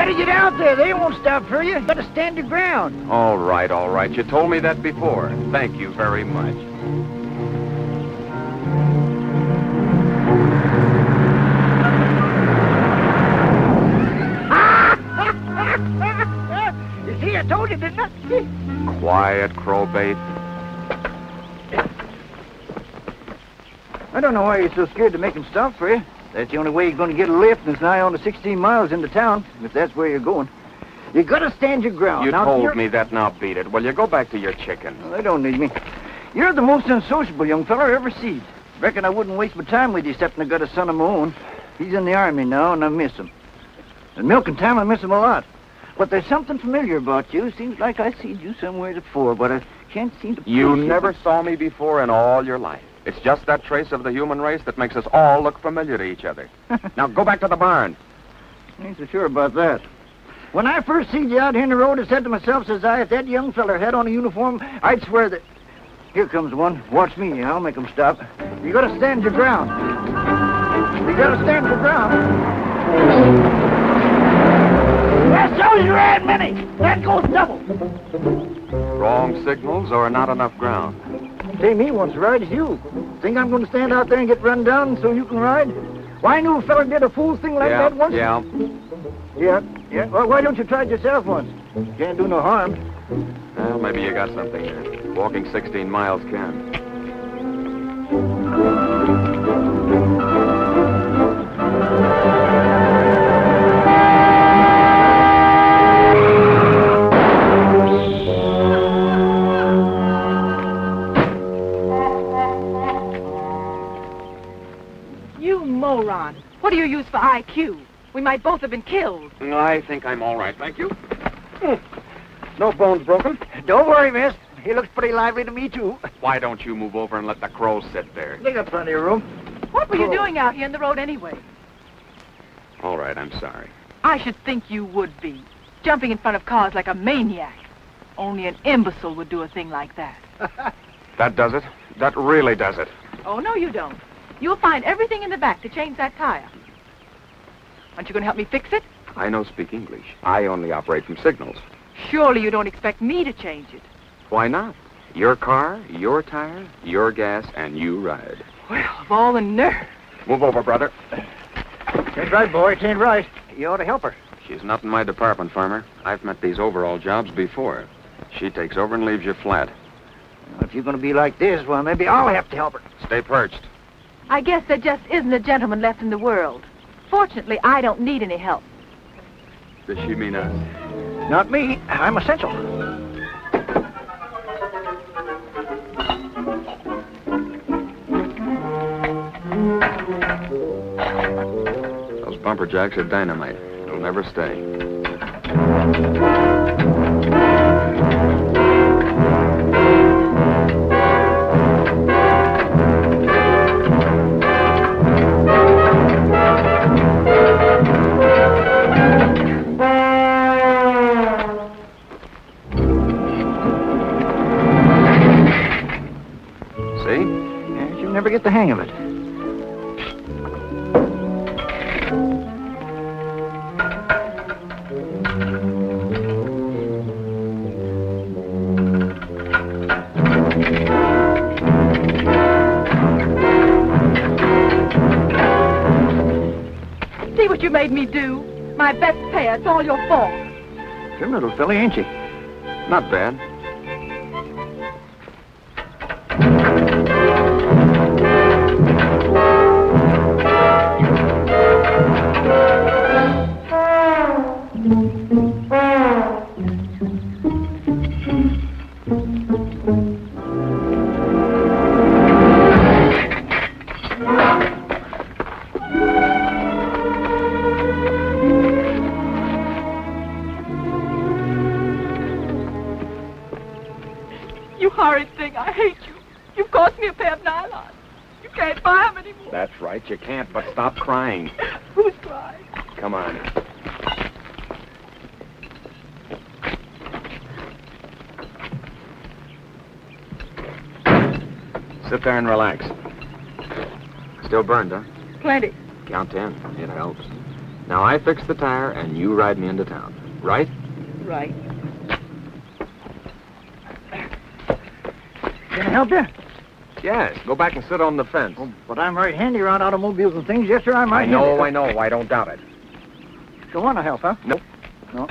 Gotta get out there. They won't stop for you. Gotta stand your ground. All right, all right. You told me that before. Thank you very much. You see, I told you, didn't I? Quiet, crowbait. I don't know why you're so scared to make them stop for you. That's the only way you're going to get a lift, and it's nigh on to 16 miles into town, if that's where you're going. You got to stand your ground. You told me that, now beat it. Well, you go back to your chicken. Well, they don't need me. You're the most unsociable young fella I ever seen. Reckon I wouldn't waste my time with you, excepting I got a son of my own. He's in the army now, and I miss him. In milking time, I miss him a lot. But there's something familiar about you. Seems like I seen you somewhere before, but I can't seem to... You never saw me before in all your life. It's just that trace of the human race that makes us all look familiar to each other. Now, go back to the barn. I ain't so sure about that. When I first seen you out here in the road, I said to myself, says I, if that young feller had on a uniform, I'd swear that... Here comes one. Watch me. I'll make him stop. You gotta stand your ground. You gotta stand your ground. That shows you had many. That goes double. Wrong signals or not enough ground. Say, me wants to ride as you. Think I'm going to stand out there and get run down so you can ride? Why, I knew a fella did a fool thing like that once. Yeah. Well, why don't you try it yourself once? Can't do no harm. Well, maybe you got something there. Walking 16 miles can. What do you use for IQ? We might both have been killed. I think I'm all right, thank you. No bones broken. Don't worry, miss. He looks pretty lively to me, too. Why don't you move over and let the crow sit there? They got plenty of room. What were you doing out here in the road anyway? All right, I'm sorry. I should think you would be. Jumping in front of cars like a maniac. Only an imbecile would do a thing like that. That does it. That really does it. Oh, no, you don't. You'll find everything in the back to change that tire. Aren't you going to help me fix it? I no speak English. I only operate from signals. Surely you don't expect me to change it. Why not? Your car, your tire, your gas, and you ride. Well, of all the nerve. Move over, brother. Ain't right, boy. It ain't right. You ought to help her. She's not in my department, farmer. I've met these overall jobs before. She takes over and leaves you flat. Well, if you're going to be like this, well, maybe I'll have to help her. Stay perched. I guess there just isn't a gentleman left in the world. Fortunately, I don't need any help. Does she mean us? Not me. I'm essential. Those bumper jacks are dynamite. They'll never stay. Never get the hang of it. See what you made me do? My best pair, it's all your fault. Trim little filly, ain't she? Not bad. You can't, but stop crying. Who's crying? Come on. Sit there and relax. Still burned, huh? Plenty. Count 10. It helps. Now I fix the tire and you ride me into town, right? Right. Can I help you? Yes, go back and sit on the fence. Oh, but I'm right handy around automobiles and things. Yes, sir, I'm right handy. I know. I don't doubt it. Don't want to help, huh? Nope. No.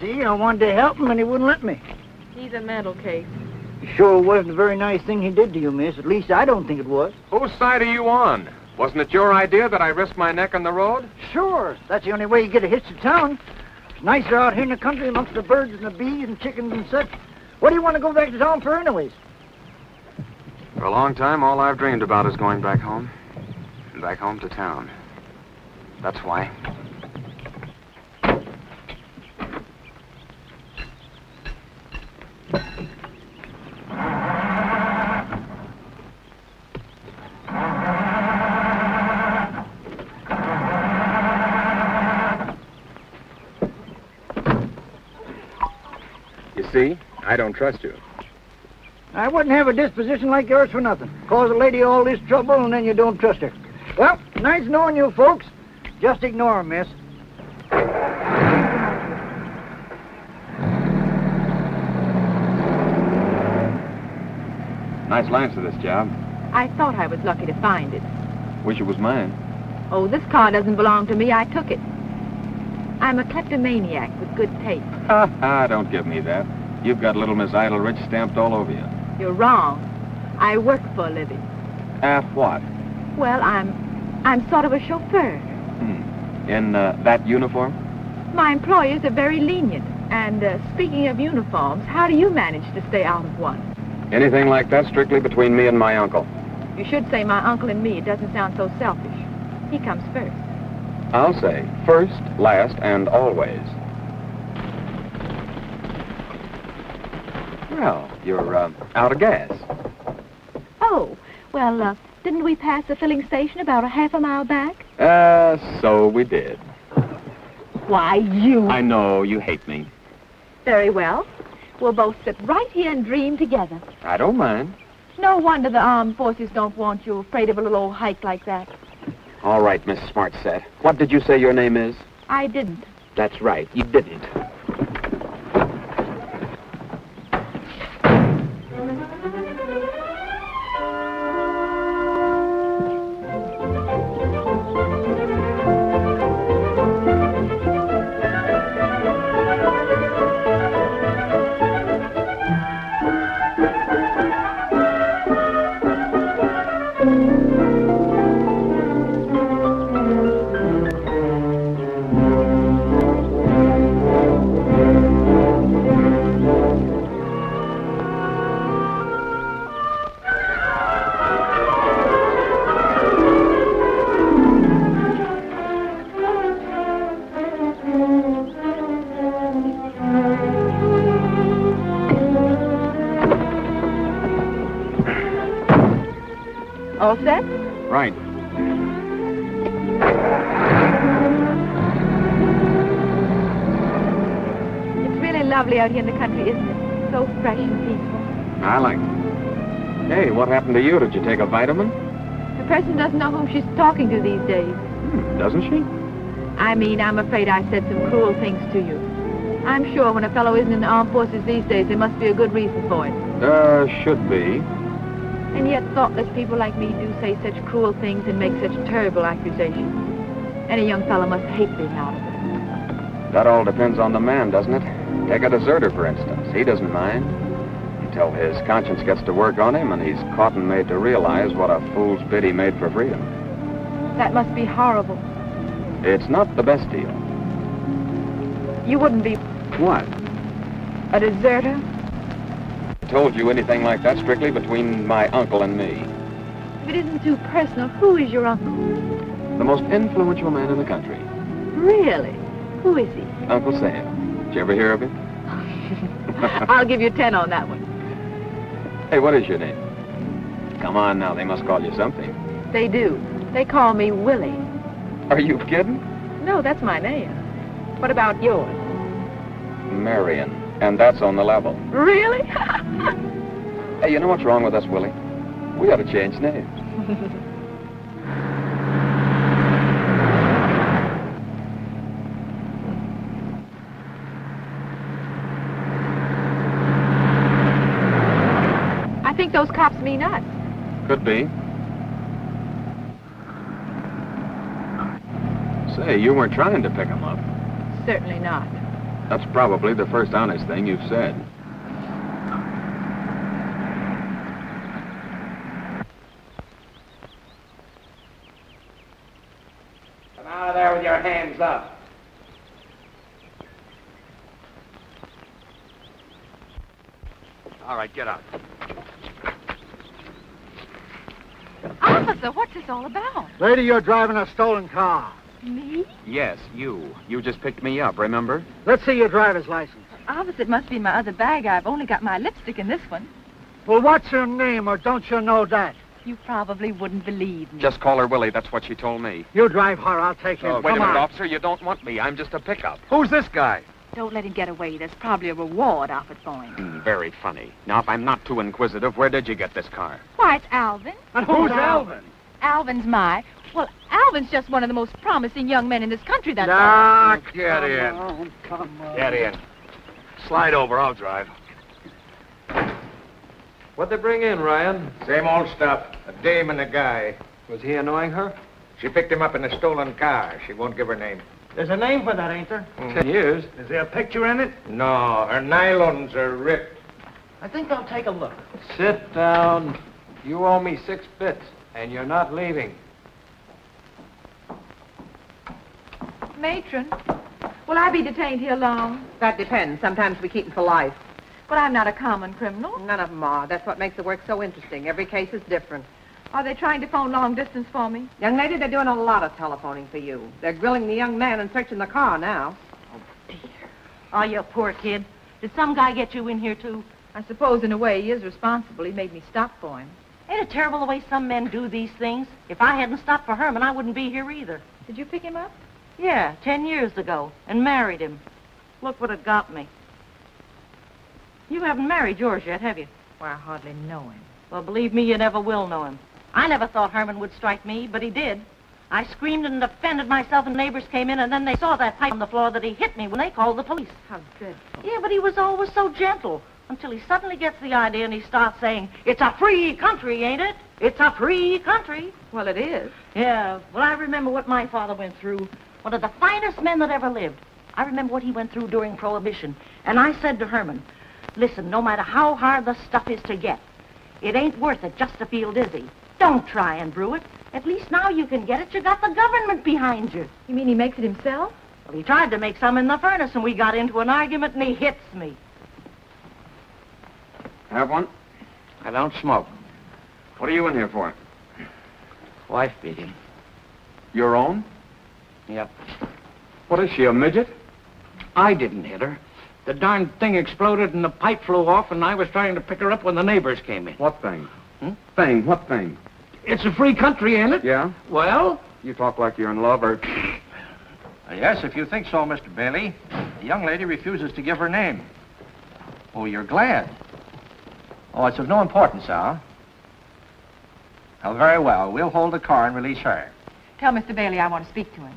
See, I wanted to help him and he wouldn't let me. He's a mental case. Sure wasn't a very nice thing he did to you, miss. At least I don't think it was. Whose side are you on? Wasn't it your idea that I risked my neck on the road? Sure. That's the only way you get a hitch to town. It's nicer out here in the country amongst the birds and the bees and chickens and such. What do you want to go back to town for anyways? For a long time, all I've dreamed about is going back home. And back home to town. That's why. See, I don't trust you. I wouldn't have a disposition like yours for nothing. Cause a lady all this trouble and then you don't trust her. Well, nice knowing you folks. Just ignore them, miss. Nice lance for this job. I thought I was lucky to find it. Wish it was mine. Oh, this car doesn't belong to me. I took it. I'm a kleptomaniac with good taste. Ha ha, don't give me that. You've got little Miss Idle-Rich stamped all over you. You're wrong. I work for a living. Half what? Well, I'm sort of a chauffeur. Hmm. In that uniform? My employers are very lenient. And speaking of uniforms, how do you manage to stay out of one? Anything like that strictly between me and my uncle. You should say my uncle and me. It doesn't sound so selfish. He comes first. I'll say first, last, and always. Well, you're out of gas. Oh, well, didn't we pass the filling station about a half a mile back? So we did. Why, you... I know, you hate me. Very well. We'll both sit right here and dream together. I don't mind. No wonder the armed forces don't want you, afraid of a little old hike like that. All right, Miss Smartset. What did you say your name is? I didn't. That's right, you didn't. All set? Right. It's really lovely out here in the country, isn't it? So fresh and peaceful. I like it. Hey, what happened to you? Did you take a vitamin? The person doesn't know whom she's talking to these days. Hmm, doesn't she? I mean, I'm afraid I said some cruel things to you. I'm sure when a fellow isn't in the armed forces these days, there must be a good reason for it. Should be. And yet thoughtless people like me do say such cruel things and make such terrible accusations. Any young fellow must hate being out of it. That all depends on the man, doesn't it? Take a deserter, for instance. He doesn't mind. Until his conscience gets to work on him and he's caught and made to realize what a fool's bid he made for freedom. That must be horrible. It's not the best deal. You wouldn't be... What? A deserter? Told you anything like that strictly between my uncle and me. If it isn't too personal, who is your uncle? The most influential man in the country. Really? Who is he? Uncle Sam. Did you ever hear of him? I'll give you 10 on that one. Hey, what is your name? Come on now, they must call you something. They do. They call me Willie. Are you kidding? No, that's my name. What about yours? Marion. And that's on the level. Really? Hey, you know what's wrong with us, Willie? We ought to change names. think those cops mean us. Could be. Say, you weren't trying to pick them up. Certainly not. That's probably the first honest thing you've said. Come out of there with your hands up. All right, get out. Officer, what's this all about? Lady, you're driving a stolen car. Me? Yes, you. You just picked me up, remember? Let's see your driver's license. Officer, it must be my other bag. I've only got my lipstick in this one. Well, what's her name, or don't you know that? You probably wouldn't believe me. Just call her Willie. That's what she told me. You drive her. I'll take him. Wait a minute, officer. You don't want me. I'm just a pickup. Who's this guy? Don't let him get away. There's probably a reward offered for him. Very funny. Now, if I'm not too inquisitive, where did you get this car? Why, it's Alvin. And who's Alvin? Alvin's my... Well, Alvin's just one of the most promising young men in this country, that's all. Nah, get in. Oh, come on. Get in. Slide over. I'll drive. What'd they bring in, Ryan? Same old stuff. A dame and a guy. Was he annoying her? She picked him up in a stolen car. She won't give her name. There's a name for that, ain't there? Yes. Is there a picture in it? No, her nylons are ripped. I think I'll take a look. Sit down. You owe me 6 bits, and you're not leaving. Matron, will I be detained here long? That depends. Sometimes we keep them for life. Well, I'm not a common criminal. None of them are. That's what makes the work so interesting. Every case is different. Are they trying to phone long distance for me? Young lady, they're doing a lot of telephoning for you. They're grilling the young man and searching the car now. Oh, dear. Oh, you poor kid. Did some guy get you in here, too? I suppose, in a way, he is responsible. He made me stop for him. Ain't it terrible the way some men do these things? If I hadn't stopped for Herman, I wouldn't be here either. Did you pick him up? Yeah, 10 years ago, and married him. Look what it got me. You haven't married yours yet, have you? Well, I hardly know him. Well, believe me, you never will know him. I never thought Herman would strike me, but he did. I screamed and defended myself, and neighbors came in, and then they saw that pipe on the floor that he hit me when they called the police. How dreadful. Yeah, but he was always so gentle, until he suddenly gets the idea and he starts saying, "It's a free country, ain't it? It's a free country." Well, it is. Yeah, well, I remember what my father went through. One of the finest men that ever lived. I remember what he went through during Prohibition, and I said to Herman, "Listen, no matter how hard the stuff is to get, it ain't worth it just to feel dizzy. Don't try and brew it. At least now you can get it. You got the government behind you." You mean he makes it himself? Well, he tried to make some in the furnace, and we got into an argument, and he hits me. Have one? I don't smoke. What are you in here for? Wife beating. Your own? Yep. What is she, a midget? I didn't hit her. The darn thing exploded and the pipe flew off, and I was trying to pick her up when the neighbors came in. What thing? Hmm? Thing, what thing? It's a free country, ain't it? Yeah. Well? You talk like you're in love, or... Yes, if you think so, Mr. Bailey. The young lady refuses to give her name. Oh, you're glad. Oh, it's of no importance, huh? Well, very well. We'll hold the car and release her. Tell Mr. Bailey I want to speak to him.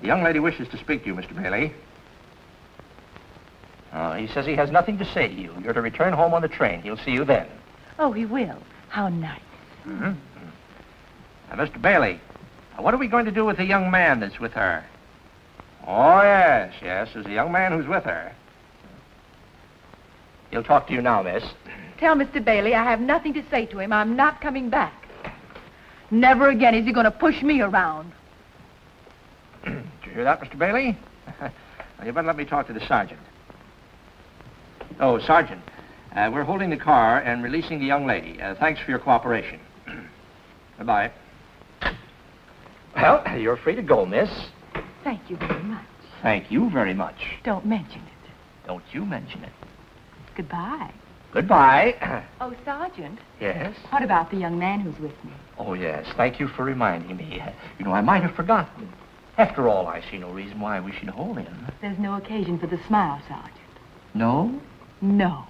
The young lady wishes to speak to you, Mr. Bailey. He says he has nothing to say to you. You're to return home on the train. He'll see you then. Oh, he will. How nice. Mm-hmm. Now, Mr. Bailey, what are we going to do with the young man that's with her? Oh, yes, yes, there's a young man who's with her. He'll talk to you now, miss. Tell Mr. Bailey I have nothing to say to him. I'm not coming back. Never again is he going to push me around. Did you hear that, Mr. Bailey? You better let me talk to the sergeant. Oh, Sergeant, we're holding the car and releasing the young lady. Thanks for your cooperation. Goodbye. Well, you're free to go, miss. Thank you very much. Thank you very much. Don't mention it. Don't you mention it. Goodbye. Goodbye. Oh, Sergeant. Yes? What about the young man who's with me? Oh, yes. Thank you for reminding me. You know, I might have forgotten. After all, I see no reason why we should hold him. There's no occasion for the smile, Sergeant. No? No.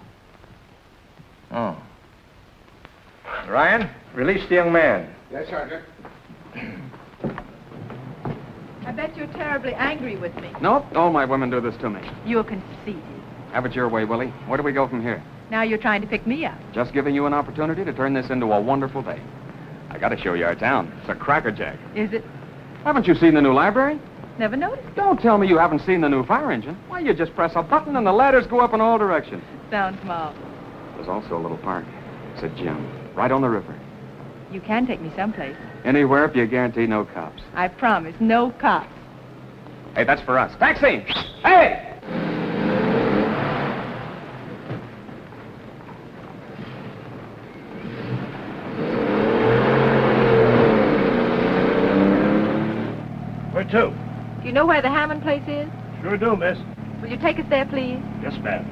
Oh. Ryan, release the young man. Yes, Sergeant. I bet you're terribly angry with me. Nope, all my women do this to me. You're conceited. Have it your way, Willie. Where do we go from here? Now you're trying to pick me up. Just giving you an opportunity to turn this into a wonderful day. I gotta show you our town. It's a crackerjack. Is it? Haven't you seen the new library? Never noticed. Don't tell me you haven't seen the new fire engine. Why, you just press a button and the ladders go up in all directions. Sounds marvelous. There's also a little park. It's a gym, right on the river. You can take me someplace. Anywhere if you guarantee no cops. I promise, no cops. Hey, that's for us. Taxi! Hey! Where to? Do you know where the Hammond place is? Sure do, miss. Will you take us there, please? Yes, ma'am.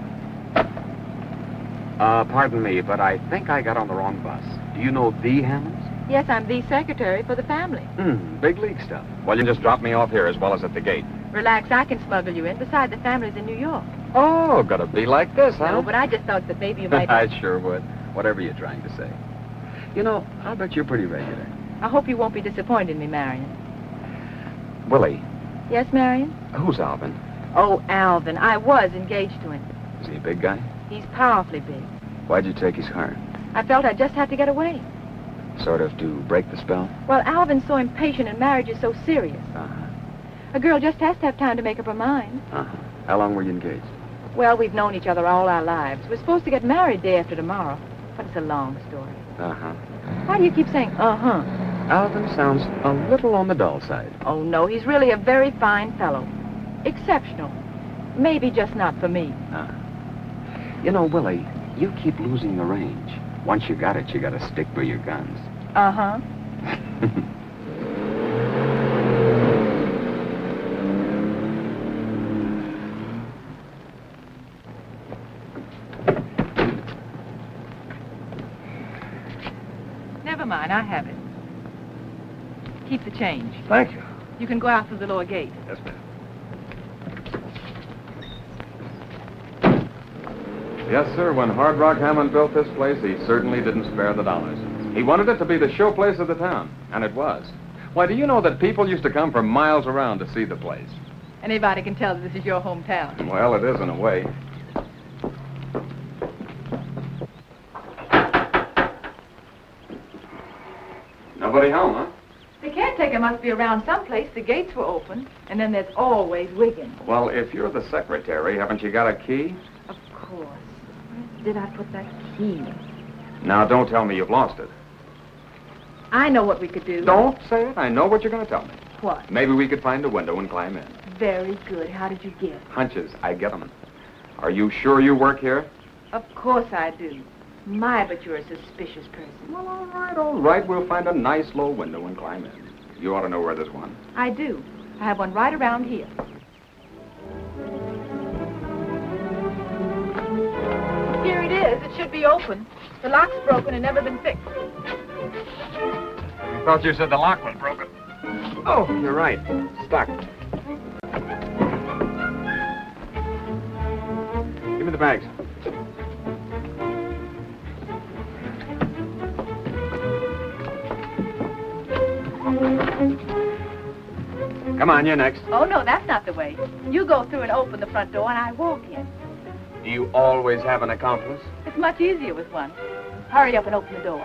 Pardon me, but I think I got on the wrong bus. Do you know the Hammonds? Yes, I'm the secretary for the family. Hmm, big league stuff. Well, you can just drop me off here as well as at the gate. Relax, I can smuggle you in. Besides, the family's in New York. Oh, gotta be like this, huh? No, but I just thought that maybe you might... I sure would. Whatever you're trying to say. You know, I'll bet you're pretty regular. I hope you won't be disappointed in me, Marion. Willie. Yes, Marion? Who's Alvin? Oh, Alvin. I was engaged to him. Is he a big guy? He's powerfully big. Why'd you take his heart? I felt I just had to get away. Sort of to break the spell? Well, Alvin's so impatient and marriage is so serious. Uh-huh. A girl just has to have time to make up her mind. Uh-huh. How long were you engaged? Well, we've known each other all our lives. We're supposed to get married day after tomorrow. But it's a long story. Uh-huh. Why do you keep saying, uh-huh? Alvin sounds a little on the dull side. Oh, no, he's really a very fine fellow. Exceptional. Maybe just not for me. Uh-huh. You know, Willie, you keep losing the range. Once you got it, you gotta stick by your guns. Uh-huh. Never mind, I have it. Keep the change. Thank you. You can go out through the lower gate. Yes, ma'am. Yes, sir. When Hard Rock Hammond built this place, he certainly didn't spare the dollars. He wanted it to be the showplace of the town, and it was. Why, do you know that people used to come from miles around to see the place? Anybody can tell that this is your hometown. Well, it is in a way. Nobody home, huh? The caretaker must be around someplace. The gates were open, and then there's always Wiggins. Well, if you're the secretary, haven't you got a key? Of course. Did I put that key? Now, don't tell me you've lost it. I know what we could do. Don't say it. I know what you're going to tell me. What? Maybe we could find a window and climb in. Very good. How did you get? Hunches. I get them. Are you sure you work here? Of course I do. My, but you're a suspicious person. Well, all right, all right. We'll find a nice low window and climb in. You ought to know where there's one. I do. I have one right around here. Here it is. It should be open. The lock's broken and never been fixed. I thought you said the lock was broken. Oh, you're right. Stuck. Give me the bags. Come on, you're next. Oh, no, that's not the way. You go through and open the front door and I walk in. Do you always have an accomplice? It's much easier with one. Hurry up and open the door.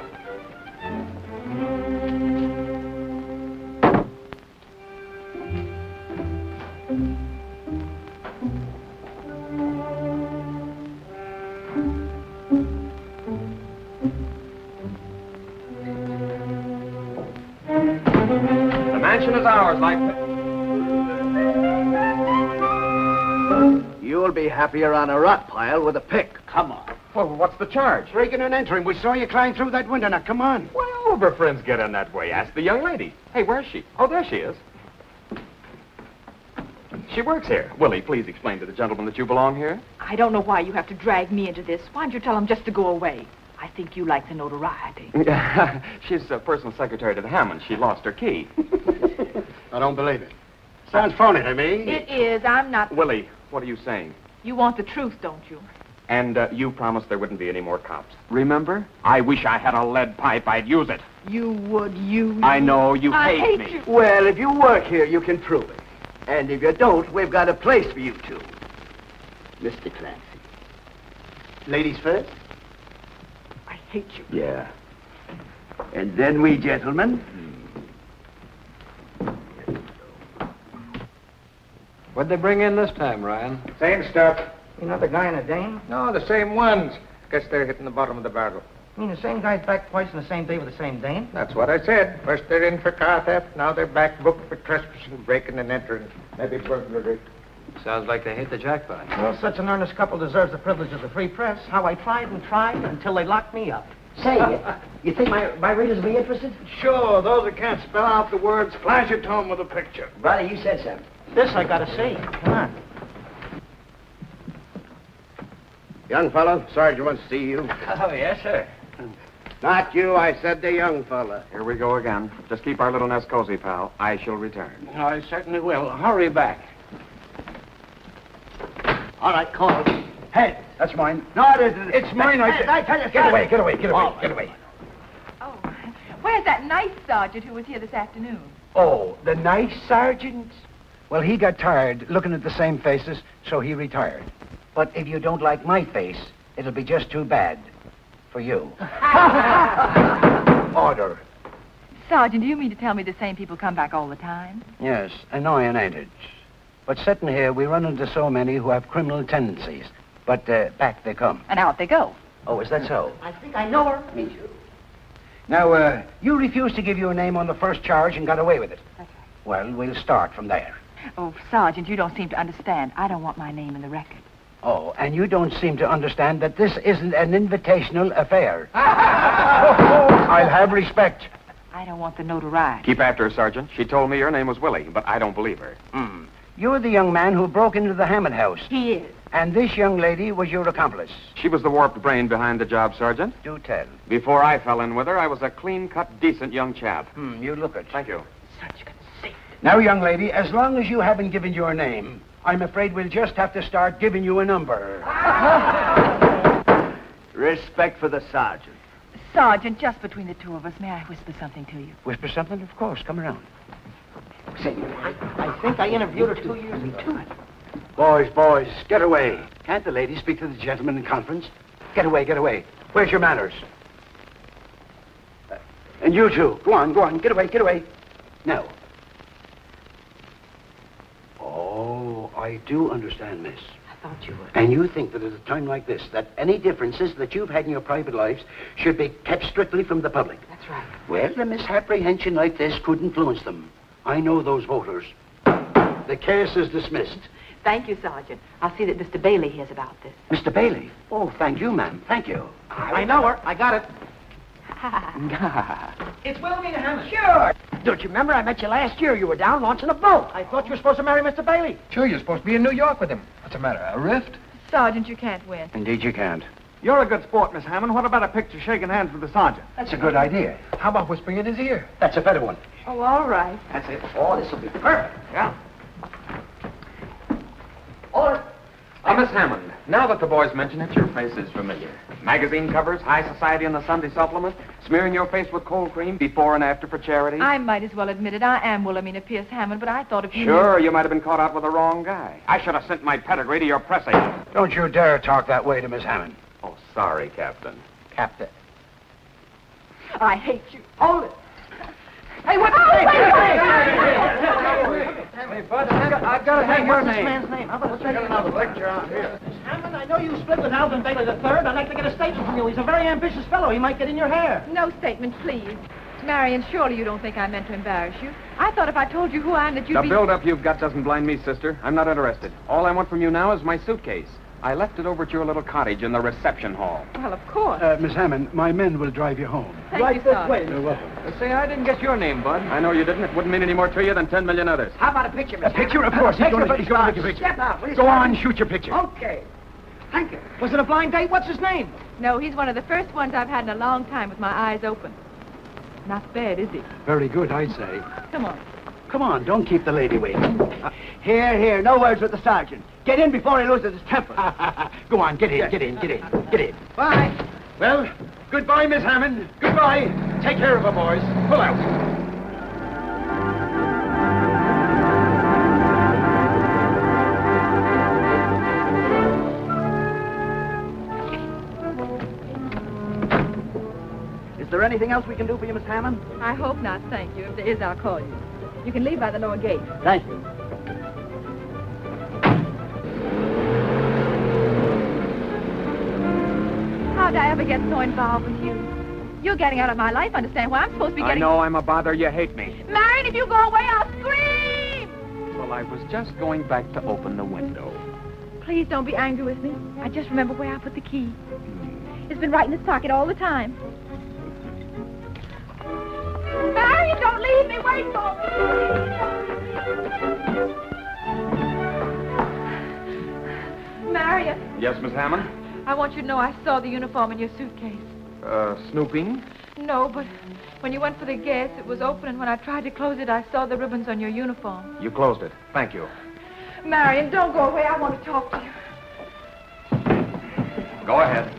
The mansion is ours, Lightfoot. You'll be happier on a rock pile with a pick. Come on. Well, what's the charge? Breaking and entering. We saw you climb through that window. Now, come on. Why, all of her friends get in that way. Ask the young lady. Hey, where's she? Oh, there she is. She works here. Willie, please explain to the gentleman that you belong here. I don't know why you have to drag me into this. Why don't you tell him just to go away? I think you like the notoriety. She's a personal secretary to the Hammonds. She lost her key. I don't believe it. Sounds phony to me. It is. I'm not... Willie... What are you saying? You want the truth, don't you? And you promised there wouldn't be any more cops. Remember? I wish I had a lead pipe. I'd use it. You would use it? I know. You hate me. Well, if you work here, you can prove it. And if you don't, we've got a place for you two. Mr. Clancy. Ladies first? hate you. Yeah. And then we, gentlemen. What'd they bring in this time, Ryan? Same stuff. You know the guy and the dame? No, the same ones. Guess they're hitting the bottom of the barrel. You mean the same guy's back twice on the same day with the same dame? That's what I said. First they're in for car theft, now they're back booked for trespassing, breaking and entering. Maybe burglary. Sounds like they hit the jackpot. Well, such an earnest couple deserves the privilege of the free press. How I tried and tried until they locked me up. Say, you think my readers will be interested? Sure, those that can't spell out the words, flash it home with a picture. Brother, you said something. This I gotta see. Come on. Young fellow, Sergeant wants to see you. Oh, yes, sir. Not you, I said the young fella. Here we go again. Just keep our little nest cozy, pal. I shall return. I certainly will. Hurry back. All right, call. Hey, that's mine. No, it isn't. It's mine. I tell you. Get away. Oh, where's that nice sergeant who was here this afternoon? Oh, the nice sergeant? Well, he got tired looking at the same faces, so he retired. But if you don't like my face, it'll be just too bad for you. Order. Sergeant, do you mean to tell me the same people come back all the time? Yes, annoying, ain't it? But sitting here, we run into so many who have criminal tendencies. But back they come. And out they go. Oh, is that so? I think I know her. Me too. Now, you refused to give your name on the first charge and got away with it. That's right. Well, we'll start from there. Oh, Sergeant, you don't seem to understand. I don't want my name in the record. Oh, and you don't seem to understand that this isn't an invitational affair. I'll have respect. I don't want the notoriety. Keep after her, Sergeant. She told me your name was Willie, but I don't believe her. Hmm. You're the young man who broke into the Hammond house. He is. And this young lady was your accomplice. She was the warped brain behind the job, Sergeant. Do tell. Before I fell in with her, I was a clean-cut, decent young chap. Hmm, you look it. Thank you. Such good safety. Now, young lady, as long as you haven't given your name, I'm afraid we'll just have to start giving you a number. Respect for the sergeant. Sergeant, just between the two of us, may I whisper something to you? Whisper something? Of course. Come around. Say, I think I interviewed her 2 years ago. Boys, get away. Can't the ladies speak to the gentlemen in conference? Get away. Where's your manners? And you two, go on, get away. Now. Oh, I do understand, miss. I thought you would. And you think that at a time like this, that any differences that you've had in your private lives should be kept strictly from the public. That's right. Well, a misapprehension like this could influence them. I know those voters. The case is dismissed. Thank you, Sergeant. I'll see that Mr. Bailey hears about this. Mr. Bailey? Oh, thank you, ma'am. Thank you. I know her. I got it. It's Wilhelmina Hammond. Sure. Don't you remember I met you last year? You were down launching a boat. I thought you were supposed to marry Mr. Bailey. Sure, you're supposed to be in New York with him. What's the matter, a rift? Sergeant, you can't win. Indeed you can't. You're a good sport, Miss Hammond. What about a picture shaking hands with the sergeant? That's a good idea. How about whispering in his ear? That's a better one. Oh, all right. That's it. Oh, this will be perfect. Yeah. All right. Miss Hammond, now that the boys mention it, your face is familiar. Magazine covers, high society on the Sunday supplement, smearing your face with cold cream before and after for charity. I might as well admit it. I am Wilhelmina Pierce Hammond, but I thought if you... Sure, you might have been caught out with the wrong guy. I should have sent my pedigree to your press agent. Don't you dare talk that way to Miss Hammond. Oh, sorry, Captain. Captain. I hate you. Hold it. Hey, what's the name? Hey, bud, I've got to have your name. What's this man's name? How about another lecture out here? Miss Hammond, I know you split with Alvin Bailey III. I'd like to get a statement from you. He's a very ambitious fellow. He might get in your hair. No statement, please. Marion, surely you don't think I meant to embarrass you. I thought if I told you who I am that you'd be... The build-up you've got doesn't blind me, sister. I'm not interested. All I want from you now is my suitcase. I left it over at your little cottage in the reception hall. Well, of course. Miss Hammond, my men will drive you home. Thank you, Sergeant. You're welcome. Say, I didn't get your name, Bud. I know you didn't. It wouldn't mean any more to you than 10 million others. How about a picture, Miss Hammond? Picture? Of course. He's going to take your picture. Step out. Go on, shoot your picture. Okay. Thank you. Was it a blind date? What's his name? No, he's one of the first ones I've had in a long time with my eyes open. Not bad, is he? Very good, I'd say. Come on. Come on, don't keep the lady waiting. Here, no words with the sergeant. Get in before he loses his temper. Go on, get in. Bye. Well, goodbye, Miss Hammond. Goodbye. Take care of her, boys. Pull out. Anything else we can do for you, Miss Hammond? I hope not, thank you. If there is, I'll call you. You can leave by the lower gate. Thank you. How'd I ever get so involved with you? You're getting out of my life, understand why I'm supposed to be getting... I know, I'm a bother, you hate me. Marion, if you go away, I'll scream! Well, I was just going back to open the window. Please don't be angry with me. I just remember where I put the key. It's been right in this pocket all the time. Marion, don't leave me. Wait for me. Marion. Yes, Miss Hammond? I want you to know I saw the uniform in your suitcase. Snooping? No, but when you went for the gas, it was open, and when I tried to close it, I saw the ribbons on your uniform. You closed it. Thank you. Marion, don't go away. I want to talk to you. Go ahead.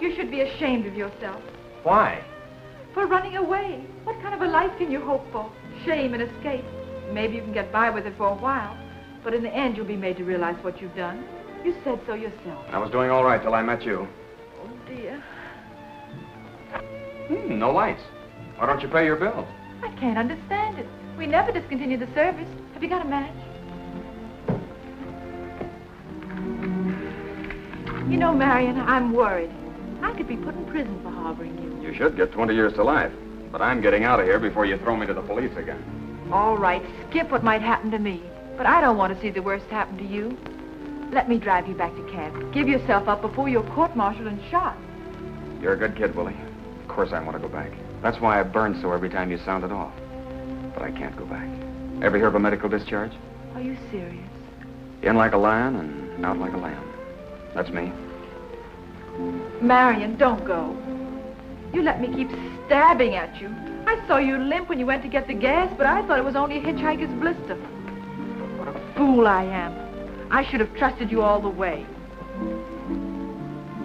You should be ashamed of yourself. Why? For running away. What kind of a life can you hope for? Shame and escape. Maybe you can get by with it for a while, but in the end, you'll be made to realize what you've done. You said so yourself. I was doing all right till I met you. Oh, dear. No lights. Why don't you pay your bill? I can't understand it. We never discontinue the service. Have you got a match? You know, Marion, I'm worried. I could be put in prison for harboring you. You should get 20 years to life. But I'm getting out of here before you throw me to the police again. All right, skip what might happen to me. But I don't want to see the worst happen to you. Let me drive you back to camp. Give yourself up before you're court-martialed and shot. You're a good kid, Willie. Of course I want to go back. That's why I burn so every time you sounded off. But I can't go back. Ever hear of a medical discharge? Are you serious? In like a lion and out like a lamb. That's me. Marion, don't go. You let me keep stabbing at you. I saw you limp when you went to get the gas, but I thought it was only a hitchhiker's blister. What a fool I am. I should have trusted you all the way.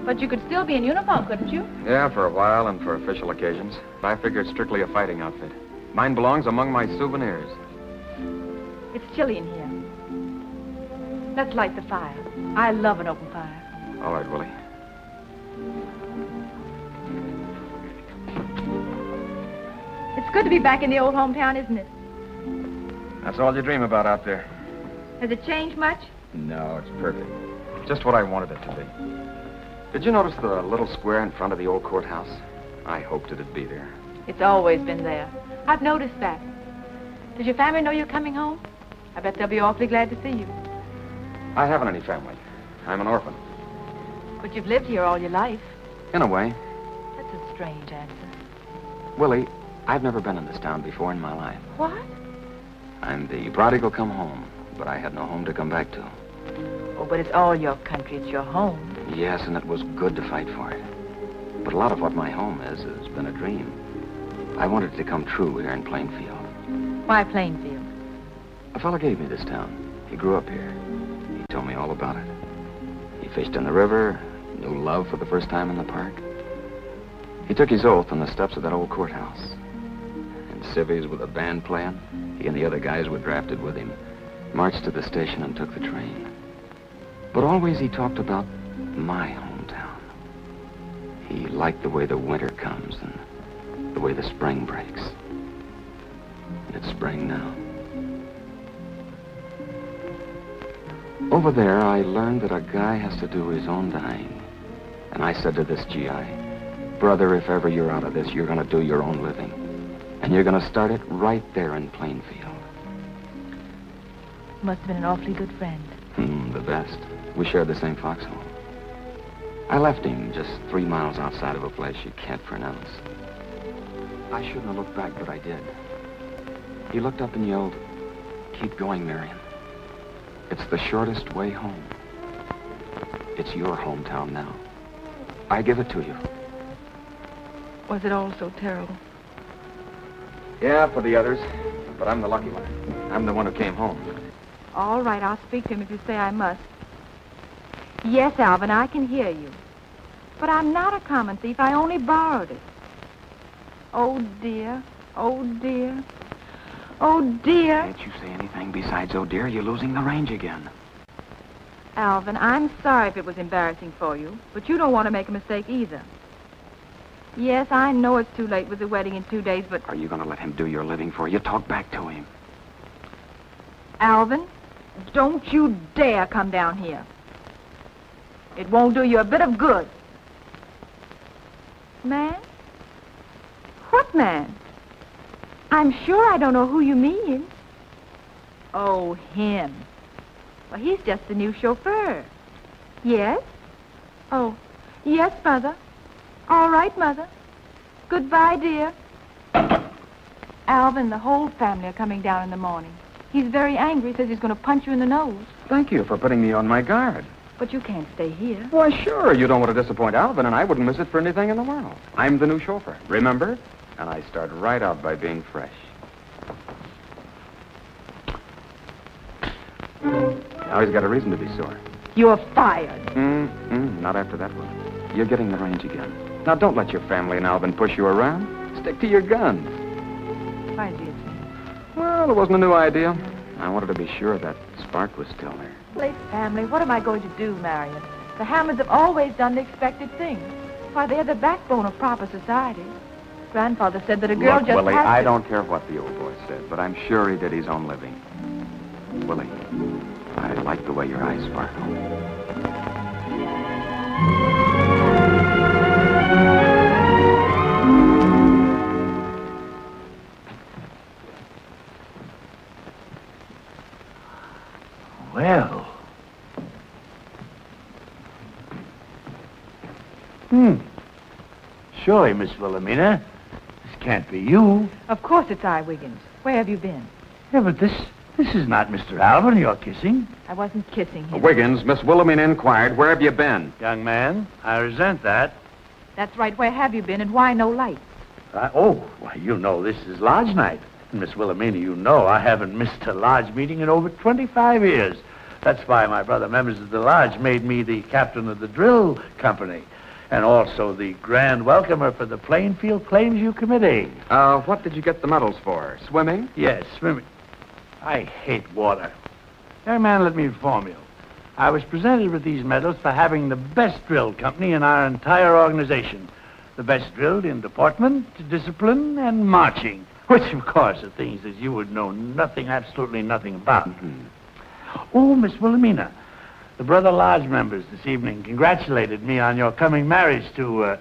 But you could still be in uniform, couldn't you? Yeah, for a while and for official occasions. I figured strictly a fighting outfit. Mine belongs among my souvenirs. It's chilly in here. Let's light the fire. I love an open fire. All right, Willie. It's good to be back in the old hometown, isn't it? That's all you dream about out there. Has it changed much? No, it's perfect. Just what I wanted it to be. Did you notice the little square in front of the old courthouse? I hoped it'd be there. It's always been there. I've noticed that. Does your family know you're coming home? I bet they'll be awfully glad to see you. I haven't any family. I'm an orphan. But you've lived here all your life. In a way. That's a strange answer. Willie, I've never been in this town before in my life. What? I'm the prodigal come home, but I had no home to come back to. Oh, but it's all your country. It's your home. Yes, and it was good to fight for it. But a lot of what my home is has been a dream. I wanted it to come true here in Plainfield. Why Plainfield? A fellow gave me this town. He grew up here. He told me all about it. He fished in the river, knew love for the first time in the park. He took his oath on the steps of that old courthouse. In civvies with a band playing, he and the other guys were drafted with him, marched to the station and took the train. But always he talked about my hometown. He liked the way the winter comes and the way the spring breaks. And it's spring now. Over there, I learned that a guy has to do his own dying. And I said to this GI, brother, if ever you're out of this, you're going to do your own living. And you're going to start it right there in Plainfield. Must have been an awfully good friend. The best. We shared the same foxhole. I left him just 3 miles outside of a place you can't pronounce. I shouldn't have looked back, but I did. He looked up and yelled, "Keep going, Marion. It's the shortest way home. It's your hometown now. I give it to you." Was it all so terrible? Yeah, for the others. But I'm the lucky one. I'm the one who came home. All right, I'll speak to him if you say I must. Yes, Alvin, I can hear you. But I'm not a common thief. I only borrowed it. Oh, dear. Oh, dear. Oh, dear. Can't you say anything besides, oh, dear? You're losing the range again. Alvin, I'm sorry if it was embarrassing for you, but you don't want to make a mistake either. Yes, I know it's too late with the wedding in 2 days, but... Are you going to let him do your living for you? Talk back to him. Alvin, don't you dare come down here. It won't do you a bit of good. Man? What man? I'm sure I don't know who you mean. Oh, him. Well, he's just the new chauffeur. Yes? Oh, yes, Mother. All right, Mother. Goodbye, dear. Alvin, the whole family are coming down in the morning. He's very angry, says he's going to punch you in the nose. Thank you for putting me on my guard. But you can't stay here. Why, sure. You don't want to disappoint Alvin, and I wouldn't miss it for anything in the world. I'm the new chauffeur, remember? And I start right out by being fresh. Now he's got a reason to be sore. You're fired. Not after that one. You're getting the range again. Now, don't let your family and Alvin push you around. Stick to your guns. Why, do you think? Well, it wasn't a new idea. I wanted to be sure that spark was still there. Late family, what am I going to do, Marion? The Hammonds have always done the expected thing. Why, they're the backbone of proper society. Grandfather said that a girl just... Look, Willie, I don't care what the old boy said, but I'm sure he did his own living. Willie, I like the way your eyes sparkle. Well. Surely, Miss Wilhelmina. This can't be you. Of course it's I, Wiggins. Where have you been? Yeah, but this is not Mr. Alvin you're kissing. I wasn't kissing him. Wiggins, Miss Wilhelmina inquired, where have you been? Young man, I resent that. That's right. Where have you been and why no lights? Why, you know this is lodge night. Miss Wilhelmina, you know I haven't missed a lodge meeting in over 25 years. That's why my brother members of the lodge made me the captain of the drill company and also the grand welcomer for the Plainfield Claims You Committee. What did you get the medals for? Swimming? Yes, swimming. I hate water. Young man, let me inform you. I was presented with these medals for having the best drill company in our entire organization. The best drilled in deportment, discipline, and marching. Which, of course, are things that you would know nothing, absolutely nothing about. Oh, Miss Wilhelmina, the Brother Lodge members this evening congratulated me on your coming marriage to,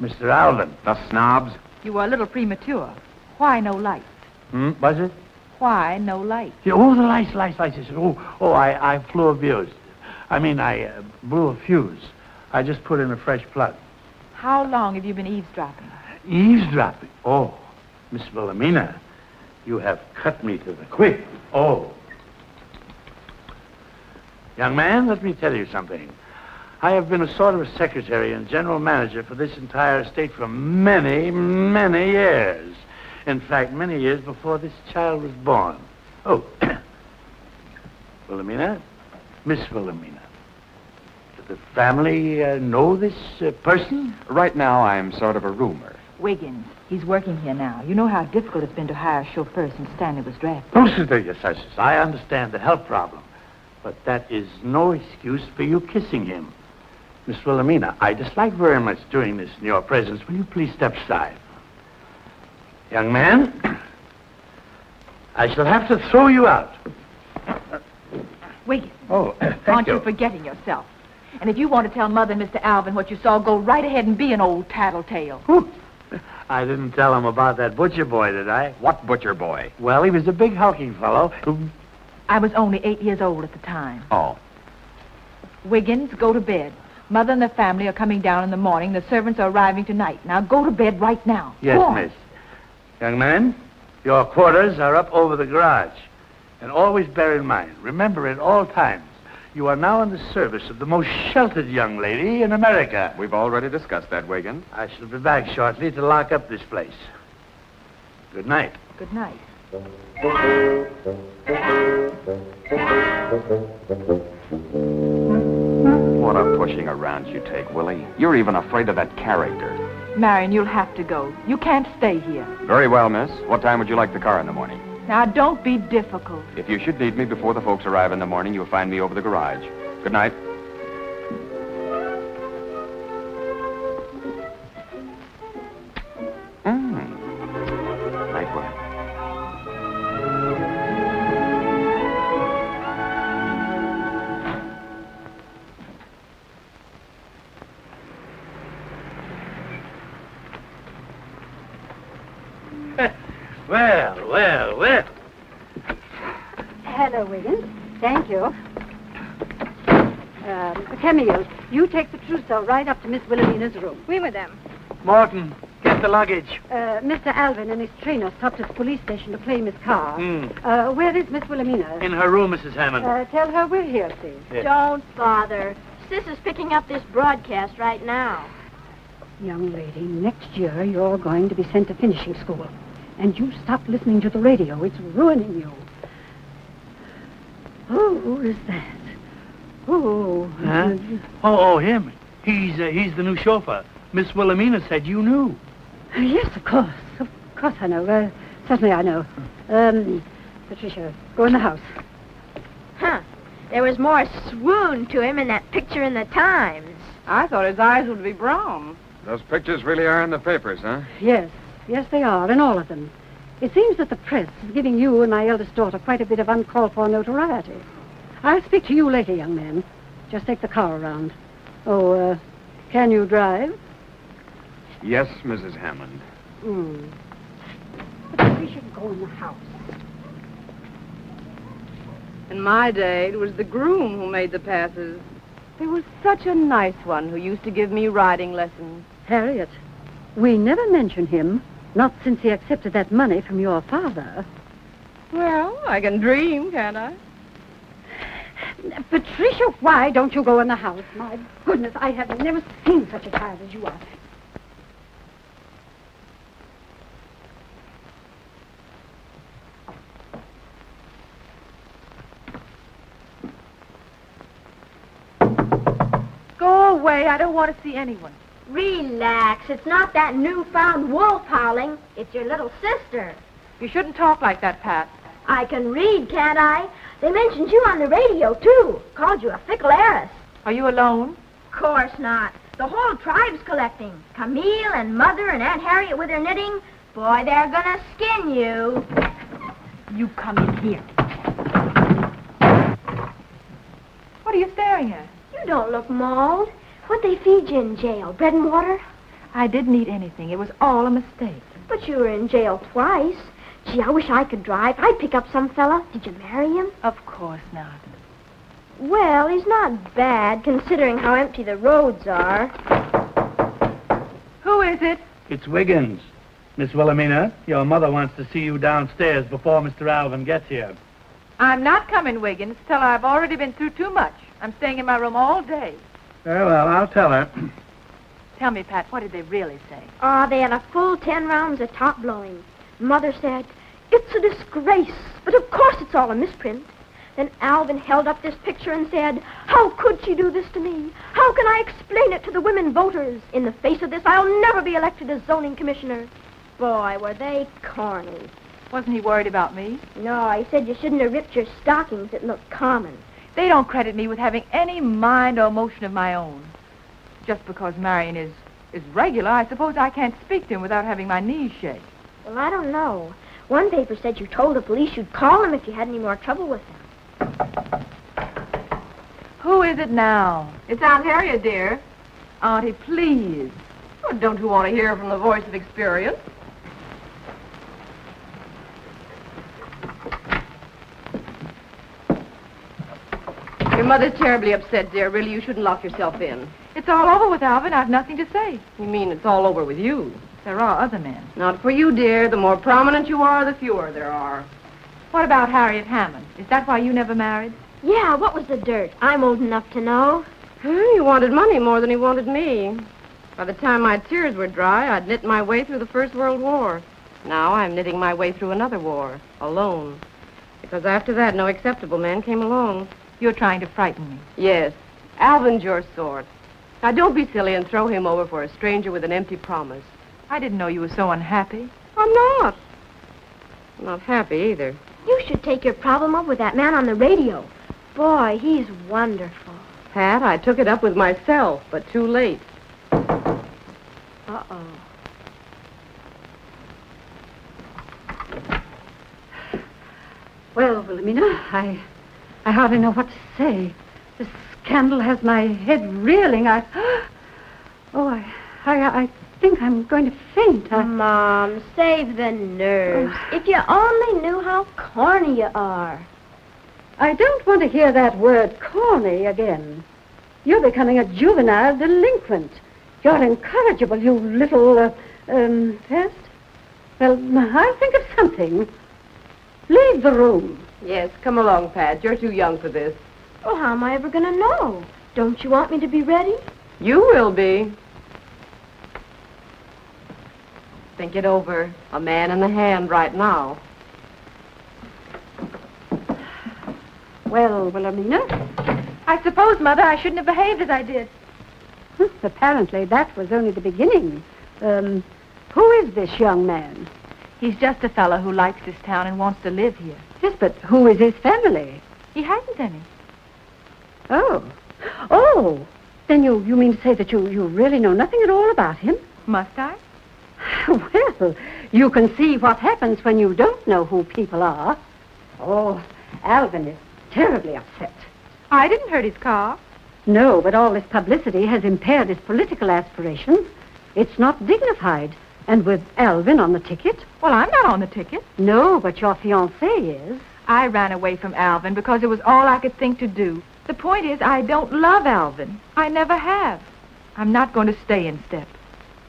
Mr. Alvin. The snobs. You were a little premature. Why no lights? Was it? Why no lights? Yeah, the lights. I blew a fuse. I blew a fuse. I just put in a fresh plug. How long have you been eavesdropping? Eavesdropping? Oh. Miss Wilhelmina, you have cut me to the quick. Oh. Young man, let me tell you something. I have been a sort of a secretary and general manager for this entire estate for many, many years. In fact, many years before this child was born. Oh. Wilhelmina? Miss Wilhelmina. Does the family know this person? Right now, I'm sort of a rumor. Wiggins. He's working here now. You know how difficult it's been to hire a chauffeur since Stanley was drafted. Oh, sister, yes, I understand the health problem. But that is no excuse for you kissing him. Miss Wilhelmina, I dislike very much doing this in your presence. Will you please step aside? Young man, I shall have to throw you out. Wiggins. Oh, aren't you forgetting yourself? And if you want to tell Mother and Mr. Alvin what you saw, go right ahead and be an old tattletale. Ooh. I didn't tell him about that butcher boy, did I? What butcher boy? Well, he was a big, hulking fellow. I was only 8 years old at the time. Oh. Wiggins, go to bed. Mother and the family are coming down in the morning. The servants are arriving tonight. Now, go to bed right now. Yes, miss. Young man, your quarters are up over the garage. And always bear in mind, remember at all times, you are now in the service of the most sheltered young lady in America. We've already discussed that, Wiggins. I shall be back shortly to lock up this place. Good night. Good night. What a pushing around you take, Willie. You're even afraid of that character. Marion, you'll have to go. You can't stay here. Very well, miss. What time would you like the car in the morning? Now, don't be difficult. If you should need me before the folks arrive in the morning, you'll find me over the garage. Good night. Well, well, well. Hello, Wiggins. Thank you. Camille, you take the trousseau right up to Miss Wilhelmina's room. Oui, madame. Morton, get the luggage. Mr. Alvin and his trainer stopped at the police station to claim his car. Mm. Where is Miss Wilhelmina? In her room, Mrs. Hammond. Tell her we're here, please. Yes. Don't bother. Sis is picking up this broadcast right now. Young lady, next year you're going to be sent to finishing school. And you stop listening to the radio. It's ruining you. Oh, who is that? Oh. Huh? Oh, him. He's the new chauffeur. Miss Wilhelmina said you knew. Yes, of course. Of course I know. Certainly I know. Patricia, go in the house. Huh. There was more swoon to him in that picture in the Times. I thought his eyes would be brown. Those pictures really are in the papers, huh? Yes. Yes, they are, in all of them. It seems that the press is giving you and my eldest daughter quite a bit of uncalled-for notoriety. I'll speak to you later, young man. Just take the car around. Oh, can you drive? Yes, Mrs. Hammond. Hmm. But we should go in the house. In my day, it was the groom who made the passes. There was such a nice one who used to give me riding lessons. Harriet, we never mention him, not since he accepted that money from your father. Well, I can dream, can't I? Patricia, why don't you go in the house? My goodness, I have never seen such a child as you are. Go away. I don't want to see anyone. Relax. It's not that newfound wolf howling. It's your little sister. You shouldn't talk like that, Pat. I can read, can't I? They mentioned you on the radio, too. Called you a fickle heiress. Are you alone? Of course not. The whole tribe's collecting. Camille and Mother and Aunt Harriet with her knitting. Boy, they're gonna skin you. You come in here. What are you staring at? You don't look mauled. What'd they feed you in jail? Bread and water? I didn't eat anything. It was all a mistake. But you were in jail twice. Gee, I wish I could drive. I'd pick up some fella. Did you marry him? Of course not. Well, he's not bad, considering how empty the roads are. Who is it? It's Wiggins. Miss Wilhelmina, your mother wants to see you downstairs before Mr. Alvin gets here. I'm not coming, Wiggins, till I've already been through too much. I'm staying in my room all day. Very well, I'll tell her. Tell me, Pat, what did they really say? Oh, they had a full 10 rounds of top blowing. Mother said, it's a disgrace, but of course it's all a misprint. Then Alvin held up this picture and said, how could she do this to me? How can I explain it to the women voters? In the face of this, I'll never be elected as zoning commissioner. Boy, were they corny. Wasn't he worried about me? No, he said you shouldn't have ripped your stockings. It looked common. They don't credit me with having any mind or emotion of my own. Just because Marion is regular, I suppose I can't speak to him without having my knees shake. Well, I don't know. One paper said you told the police you'd call them if you had any more trouble with them. Who is it now? It's Aunt Harriet, dear. Auntie, please. Oh, don't you want to hear from the voice of experience? Your mother's terribly upset, dear. Really, you shouldn't lock yourself in. It's all over with Alvin. I've nothing to say. You mean it's all over with you? There are other men. Not for you, dear. The more prominent you are, the fewer there are. What about Harriet Hammond? Is that why you never married? Yeah, what was the dirt? I'm old enough to know. Well, he wanted money more than he wanted me. By the time my tears were dry, I'd knit my way through the First World War. Now I'm knitting my way through another war, alone. Because after that, no acceptable man came along. You're trying to frighten me. Yes. Alvin's your sort. Now, don't be silly and throw him over for a stranger with an empty promise. I didn't know you were so unhappy. I'm not. I'm not happy either. You should take your problem up with that man on the radio. Boy, he's wonderful. Pat, I took it up with myself, but too late. Uh-oh. Well, Wilhelmina, I hardly know what to say. This scandal has my head reeling. I... Oh, I think I'm going to faint. Mom, save the nerves. If you only knew how corny you are. I don't want to hear that word corny again. You're becoming a juvenile delinquent. You're incorrigible, you little, pest. Well, I'll think of something. Leave the room. Yes, come along, Pat. You're too young for this. Well, how am I ever going to know? Don't you want me to be ready? You will be. Think it over. A man in the hand right now. Well, Wilhelmina, I suppose, Mother, I shouldn't have behaved as I did. Apparently, that was only the beginning. Who is this young man? He's just a fellow who likes this town and wants to live here. Yes, but who is his family? He hasn't any. Oh. Oh! Then you mean to say that you really know nothing at all about him? Must I? Well, you can see what happens when you don't know who people are. Oh, Alvin is terribly upset. I didn't hurt his car. No, but all this publicity has impaired his political aspirations. It's not dignified. And with Alvin on the ticket? Well, I'm not on the ticket. No, but your fiancé is. I ran away from Alvin because it was all I could think to do. The point is, I don't love Alvin. I never have. I'm not going to stay in step.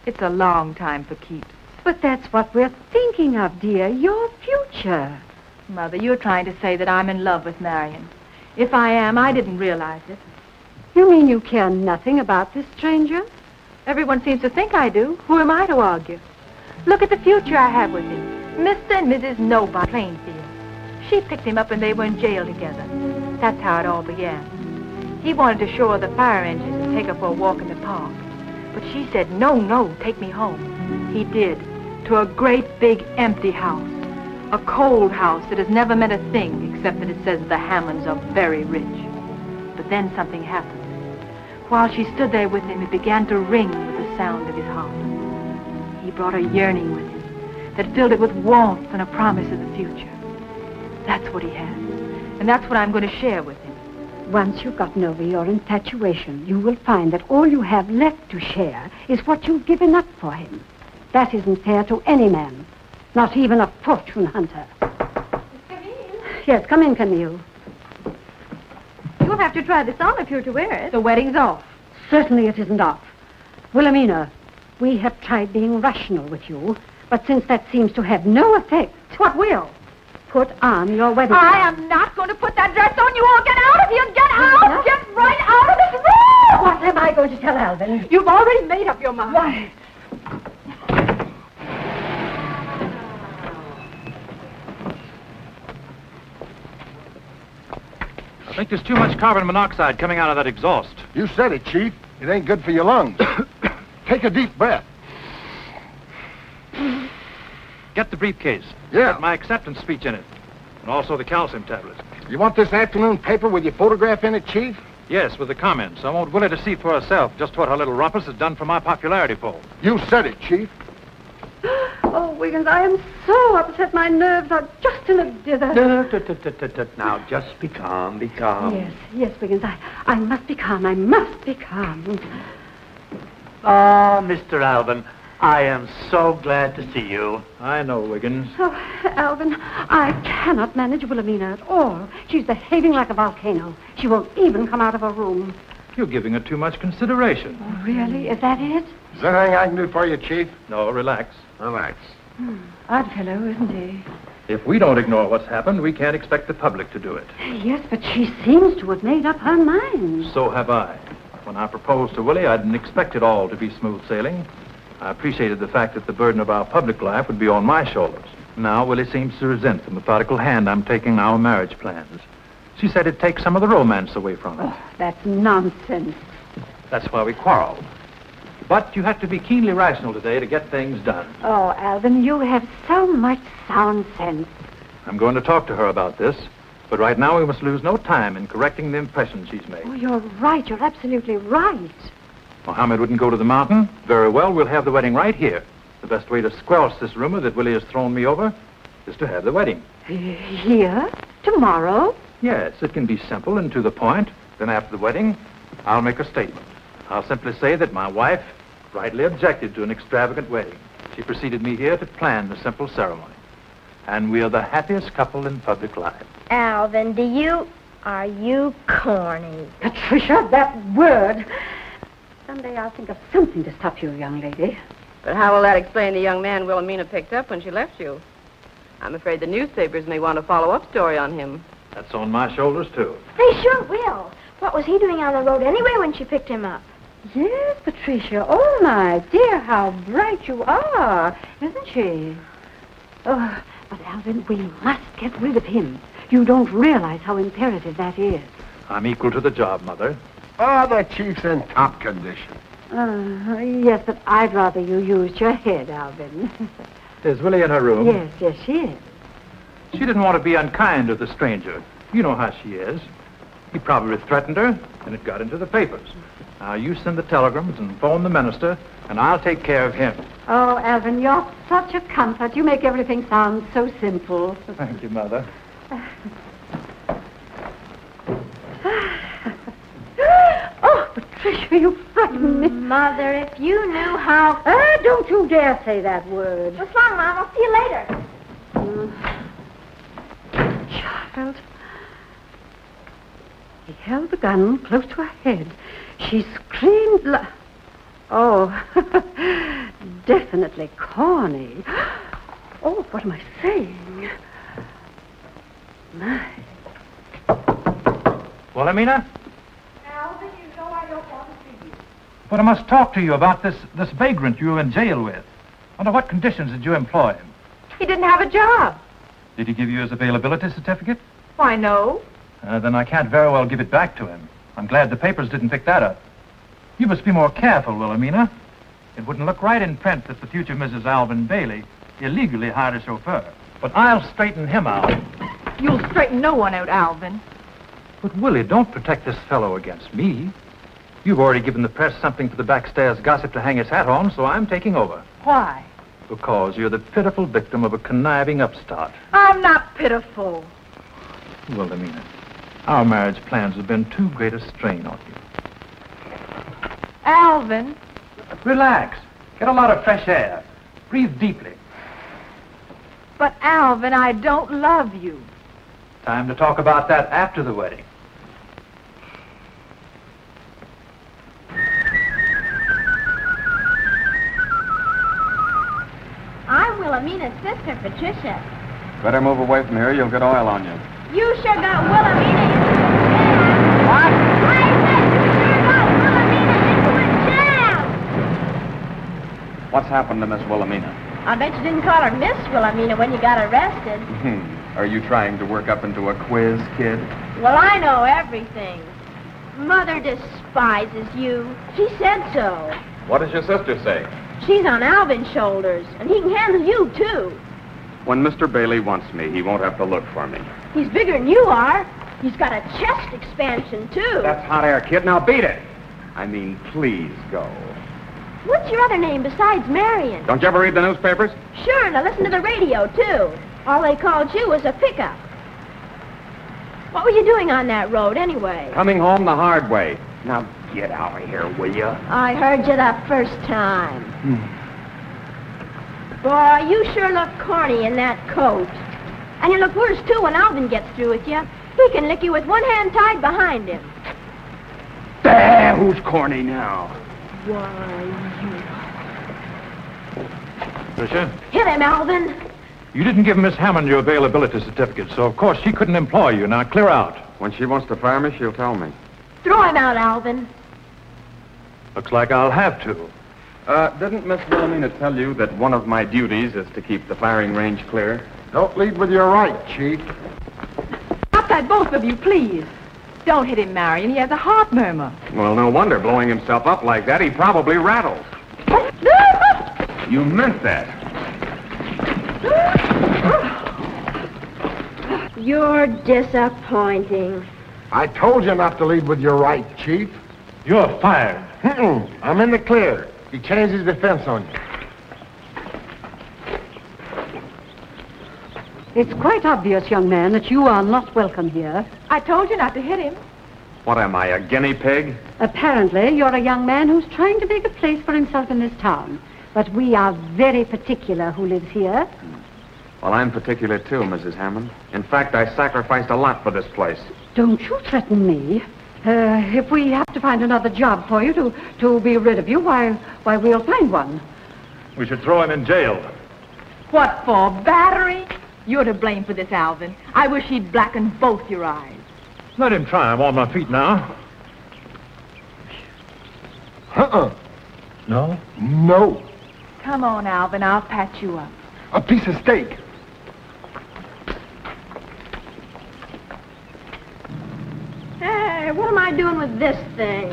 It's a long time for keeps. But that's what we're thinking of, dear, your future. Mother, you're trying to say that I'm in love with Marion. If I am, I didn't realize it. You mean you care nothing about this stranger? Everyone seems to think I do. Who am I to argue? Look at the future I have with him. Mr. and Mrs. Nobody, Plainfield. She picked him up and they were in jail together. That's how it all began. He wanted to show her the fire engines and take her for a walk in the park. But she said, no, no, take me home. He did, to a great big empty house. A cold house that has never meant a thing except that it says the Hammonds are very rich. But then something happened. While she stood there with him, it began to ring with the sound of his heart. He brought a yearning with him that filled it with warmth and a promise of the future. That's what he has, and that's what I'm going to share with him. Once you've gotten over your infatuation, you will find that all you have left to share is what you've given up for him. That isn't fair to any man, not even a fortune hunter. Camille? Yes, come in, Camille. You'll have to try this on if you're to wear it. The wedding's off. Certainly it isn't off. Wilhelmina, we have tried being rational with you, but since that seems to have no effect... What will? Put on your wedding dress. I am not going to put that dress on you all. Get out of here! Get out! Get right out of this room! What am I going to tell Alvin? You've already made up your mind. Why? I think there's too much carbon monoxide coming out of that exhaust. You said it, Chief. It ain't good for your lungs. Take a deep breath. Get the briefcase. Yeah. Get my acceptance speech in it. And also the calcium tablets. You want this afternoon paper with your photograph in it, Chief? Yes, with the comments. I want Willie to see for herself just what her little rumpus has done for my popularity poll. You said it, Chief. Oh, Wiggins, I am so upset. My nerves are just in a dither. Now, just be calm, be calm. Yes, yes, Wiggins, I must be calm. I must be calm. Ah, Mr. Alvin, I am so glad to see you. I know, Wiggins. Oh, Alvin, I cannot manage Wilhelmina at all. She's behaving like a volcano. She won't even come out of her room. You're giving her too much consideration. Oh, really? Is that it? Is there anything I can do for you, Chief? No, relax. Relax. Odd fellow, isn't he? If we don't ignore what's happened, we can't expect the public to do it. Yes, but she seems to have made up her mind. So have I. When I proposed to Willie, I didn't expect it all to be smooth sailing. I appreciated the fact that the burden of our public life would be on my shoulders. Now, Willie seems to resent the methodical hand I'm taking in our marriage plans. She said it'd take some of the romance away from it. Oh, that's nonsense. That's why we quarreled. But you have to be keenly rational today to get things done. Oh, Alvin, you have so much sound sense. I'm going to talk to her about this, but right now we must lose no time in correcting the impression she's made. Oh, you're right. You're absolutely right. Mohammed wouldn't go to the mountain. Very well, we'll have the wedding right here. The best way to squelch this rumor that Willie has thrown me over is to have the wedding. Here? Tomorrow? Yes, it can be simple and to the point. Then after the wedding, I'll make a statement. I'll simply say that my wife... rightly objected to an extravagant wedding. She preceded me here to plan the simple ceremony. And we are the happiest couple in public life. Alvin, are you corny? Patricia, that word. Someday I'll think of something to stop you, young lady. But how will that explain the young man Wilhelmina picked up when she left you? I'm afraid the newspapers may want a follow-up story on him. That's on my shoulders, too. They sure will. What was he doing on the road anyway when she picked him up? Yes, Patricia. Oh, my dear, how bright you are, isn't she? Oh, but Alvin, we must get rid of him. You don't realize how imperative that is. I'm equal to the job, Mother. Oh, the Chief's in top condition. Yes, but I'd rather you used your head, Alvin. Is Willie in her room? Yes, yes, she is. She didn't want to be unkind to the stranger. You know how she is. He probably threatened her, and it got into the papers. Now, you send the telegrams and phone the minister, and I'll take care of him. Oh, Alvin, you're such a comfort. You make everything sound so simple. Thank you, Mother. Oh, Patricia, you frightened me. Mother, if you knew how... don't you dare say that word. What's wrong, Mom? I'll see you later. Child. He held the gun close to her head. She screamed... Oh, definitely corny. Oh, what am I saying? My. Wilhelmina? Alvin, you know I don't want to see you. But I must talk to you about this vagrant you were in jail with. Under what conditions did you employ him? He didn't have a job. Did he give you his availability certificate? Why, no. Then I can't very well give it back to him. I'm glad the papers didn't pick that up. You must be more careful, Wilhelmina. It wouldn't look right in print that the future Mrs. Alvin Bailey illegally hired a chauffeur. But I'll straighten him out. You'll straighten no one out, Alvin. But, Willie, don't protect this fellow against me. You've already given the press something for the backstairs gossip to hang his hat on, so I'm taking over. Why? Because you're the pitiful victim of a conniving upstart. I'm not pitiful. Wilhelmina, our marriage plans have been too great a strain on you. Alvin. Relax. Get a lot of fresh air. Breathe deeply. But, Alvin, I don't love you. Time to talk about that after the wedding. I'm Wilhelmina's sister, Patricia. Better move away from here. You'll get oil on you. You sure got Wilhelmina into a jam. What? I said you sure got Wilhelmina into a jam. What's happened to Miss Wilhelmina? I bet you didn't call her Miss Wilhelmina when you got arrested. Are you trying to work up into a quiz, kid? Well, I know everything. Mother despises you. She said so. What does your sister say? She's on Alvin's shoulders, and he can handle you, too. When Mr. Bailey wants me, he won't have to look for me. He's bigger than you are. He's got a chest expansion, too. That's hot air, kid. Now beat it. I mean, please go. What's your other name besides Marion? Don't you ever read the newspapers? Sure, and I listen to the radio, too. All they called you was a pickup. What were you doing on that road, anyway? Coming home the hard way. Now, get out of here, will you? I heard you the first time. Boy, you sure look corny in that coat. And you look worse, too, when Alvin gets through with you. He can lick you with one hand tied behind him. Bah, who's corny now? Why, you... Patricia? Hit him, Alvin. You didn't give Miss Hammond your availability certificate, so of course she couldn't employ you. Now, clear out. When she wants to fire me, she'll tell me. Throw him out, Alvin. Looks like I'll have to. Didn't Miss Wilhelmina tell you that one of my duties is to keep the firing range clear? Don't lead with your right cheek. Stop that, both of you, please. Don't hit him, Marion. He has a heart murmur. Well, no wonder. Blowing himself up like that, he probably rattles. You meant that. You're disappointing. I told you not to lead with your right, Chief. You're fired. I'm in the clear. He changed his defense on you. It's quite obvious, young man, that you are not welcome here. I told you not to hit him. What am I, a guinea pig? Apparently, you're a young man who's trying to make a place for himself in this town. But we are very particular who lives here. Well, I'm particular too, Mrs. Hammond. In fact, I sacrificed a lot for this place. Don't you threaten me. If we have to find another job for you to be rid of you, why, we'll find one. We should throw him in jail. What for, battery? You're to blame for this, Alvin. I wish he'd blacken both your eyes. Let him try. I'm on my feet now. No? No. Come on, Alvin. I'll patch you up. A piece of steak. Hey, what am I doing with this thing?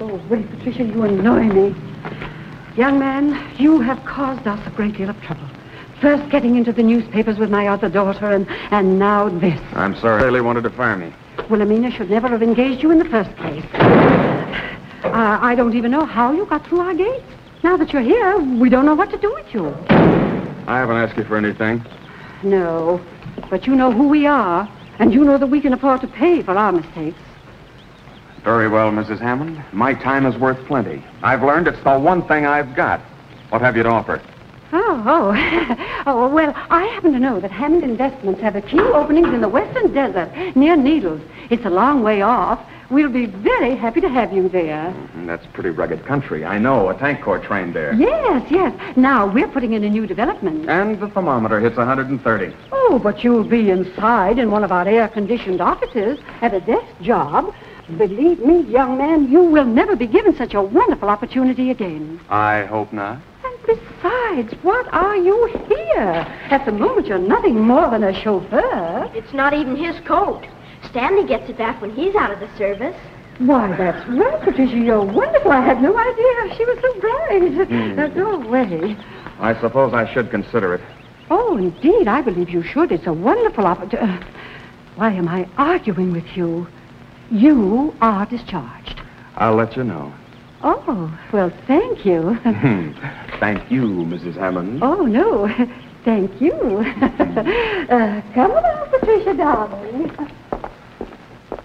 Go away, Patricia. You annoy me. Young man, you have caused us a great deal of trouble. First getting into the newspapers with my other daughter, and now this. I'm sorry. Bailey wanted to fire me. Wilhelmina should never have engaged you in the first place. I don't even know how you got through our gate. Now that you're here, we don't know what to do with you. I haven't asked you for anything. No, but you know who we are, and you know that we can afford to pay for our mistakes. Very well, Mrs. Hammond. My time is worth plenty. I've learned it's the one thing I've got. What have you to offer? Oh. Oh, well, I happen to know that Hammond Investments have a few openings in the western desert, near Needles. It's a long way off. We'll be very happy to have you there. That's pretty rugged country. I know, a tank corps trained there. Yes, yes. Now, we're putting in a new development. And the thermometer hits 130. Oh, but you'll be inside in one of our air-conditioned offices at a desk job. Believe me, young man, you will never be given such a wonderful opportunity again. I hope not. And besides, what are you here? At the moment, you're nothing more than a chauffeur. It's not even his coat. Stanley gets it back when he's out of the service. Why, that's right, Patricia. You're wonderful. I had no idea. She was so brave. No way. I suppose I should consider it. Oh, indeed. I believe you should. It's a wonderful opportunity. Why am I arguing with you? You are discharged. I'll let you know. Oh, well, thank you. Thank you, Mrs. Hammond. Oh, no. Thank you. Come along, Patricia, darling.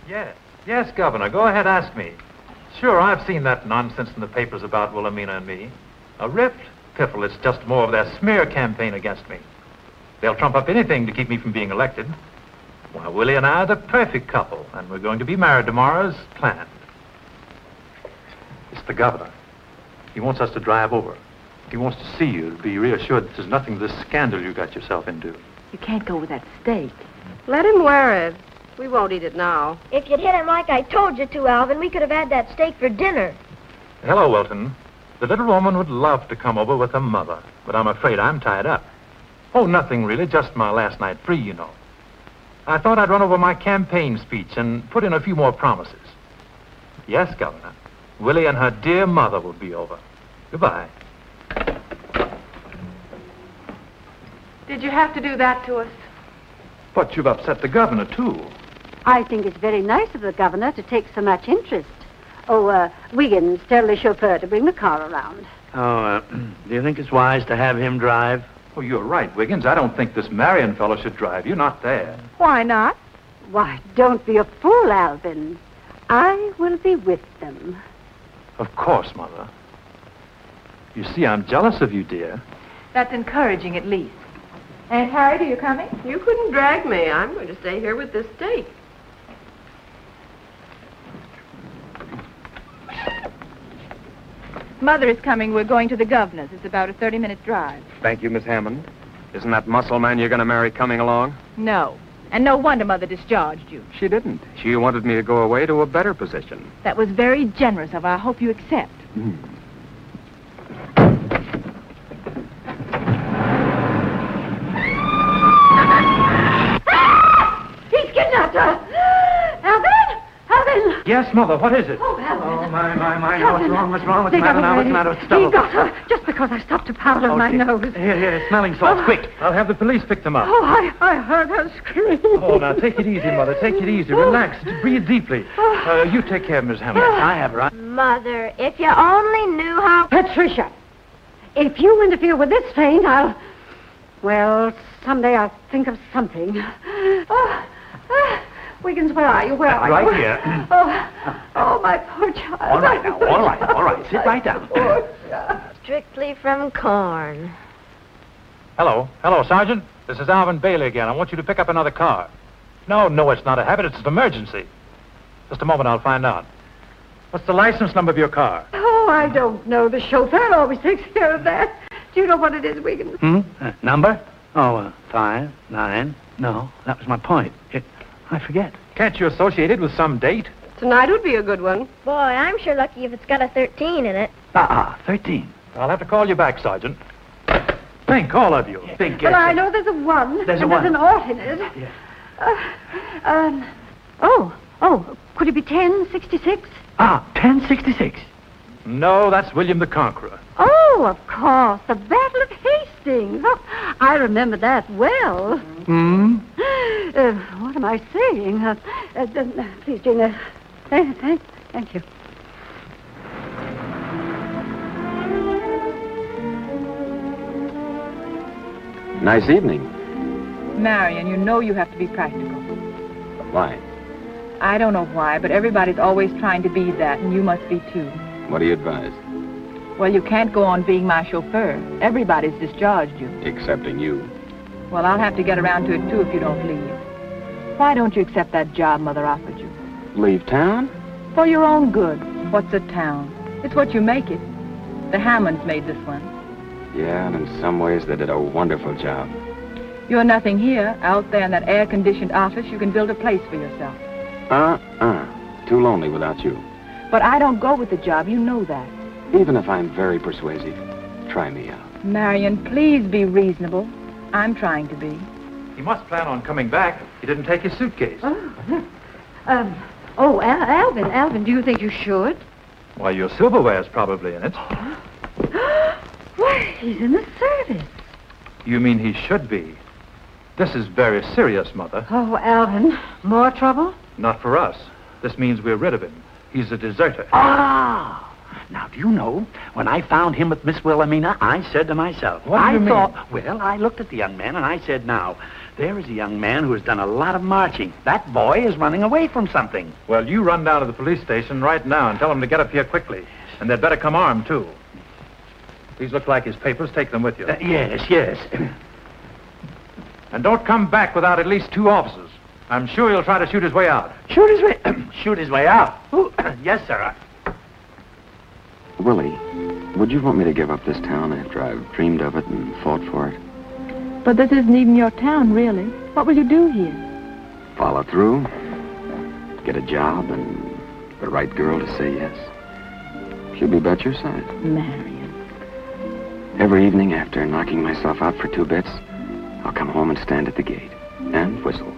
Yes. Yes, Governor. Go ahead, ask me. Sure, I've seen that nonsense in the papers about Wilhelmina and me. A rift? Piffle, it's just more of their smear campaign against me. They'll trump up anything to keep me from being elected. Why, Willie and I are the perfect couple, and we're going to be married tomorrow as planned. It's the Governor. He wants us to drive over. He wants to see you, to be reassured that there's nothing to this scandal you got yourself into. You can't go with that steak. Let him wear it. We won't eat it now. If you'd hit him like I told you to, Alvin, we could have had that steak for dinner. Hello, Wilton. The little woman would love to come over with her mother, but I'm afraid I'm tied up. Oh, nothing really, just my last night free, you know. I thought I'd run over my campaign speech and put in a few more promises. Yes, Governor. Willie and her dear mother will be over. Goodbye. Did you have to do that to us? But you've upset the Governor, too. I think it's very nice of the Governor to take so much interest. Oh, Wiggins, tell the chauffeur to bring the car around. Oh, do you think it's wise to have him drive? Oh, you're right, Wiggins. I don't think this Marion fellow should drive. You're not there. Why not? Why, don't be a fool, Alvin. I will be with them. Of course, Mother. You see, I'm jealous of you, dear. That's encouraging, at least. Aunt Harriet, are you coming? You couldn't drag me. I'm going to stay here with this steak. Mother is coming. We're going to the Governor's. It's about a 30-minute drive. Thank you, Miss Hammond. Isn't that muscle man you're going to marry coming along? No. And no wonder Mother discharged you. She didn't. She wanted me to go away to a better position. That was very generous of her. I hope you accept. Yes, Mother, what is it? Oh, Alvin. Oh, my. Alvin. What's wrong? What's the matter now? He got her just because I stopped to powder my nose. Here, smelling salts, quick. I'll have the police pick them up. Oh, I heard her scream. Oh, now, take it easy, Mother. Take it easy. Relax. Breathe deeply. You take care of Miss Hammond. I have her. Mother, if you only knew how... Patricia, if you interfere with this thing, I'll... Well, someday I'll think of something. Wiggins, where are you? Where are you? Right here. Oh, my poor child. All right now, all right. Sit right down. Strictly from corn. Hello, Sergeant. This is Alvin Bailey again. I want you to pick up another car. No, it's not a habit. It's an emergency. Just a moment, I'll find out. What's the license number of your car? Oh, I don't know. The chauffeur always takes care of that. Do you know what it is, Wiggins? Number? Oh, 5, 9. No, that was my point. I forget. Can't you associate it with some date? Tonight would be a good one. Boy, I'm sure lucky if it's got a 13 in it. 13. I'll have to call you back, Sergeant. Think, all of you. Think. Well, I know there's a 1. There's a 1. There's an ought in it. Yeah. Could it be 1066? 1066. No, that's William the Conqueror. Oh, of course, the Battle of Hastings. Oh, I remember that well. What am I saying? Please, Jane, thank you. Nice evening. Marion, you know you have to be practical. Why? I don't know why, but everybody's always trying to be that, and you must be too. What do you advise? Well, you can't go on being my chauffeur. Everybody's discharged you. Excepting you. Well, I'll have to get around to it, too, if you don't leave. Why don't you accept that job Mother offered you? Leave town? For your own good. What's a town? It's what you make it. The Hammonds made this one. Yeah, and in some ways they did a wonderful job. You're nothing here. Out there in that air-conditioned office, you can build a place for yourself. Too lonely without you. But I don't go with the job, you know that. Even if I'm very persuasive, try me out. Marion, please be reasonable. I'm trying to be. He must plan on coming back. He didn't take his suitcase. Alvin, do you think you should? Why, your silverware's probably in it. Why, he's in the service. You mean he should be? This is very serious, Mother. Oh, Alvin, more trouble? Not for us. This means we're rid of him. He's a deserter. Ah! Now, do you know, when I found him with Miss Wilhelmina, I said to myself... What do you mean? Well, I looked at the young man and I said, now, there is a young man who has done a lot of marching. That boy is running away from something. Well, you run down to the police station right now and tell them to get up here quickly. And they'd better come armed, too. These look like his papers. Take them with you. Yes. And don't come back without at least 2 officers. I'm sure he'll try to shoot his way out. Shoot his way... shoot his way out? Yes, sir. Willie, would you want me to give up this town after I've dreamed of it and fought for it? But this isn't even your town, really. What will you do here? Follow through, get a job, and the right girl to say yes. She'll be about your size. Marion. Every evening after knocking myself out for 2 bits, I'll come home and stand at the gate and whistle.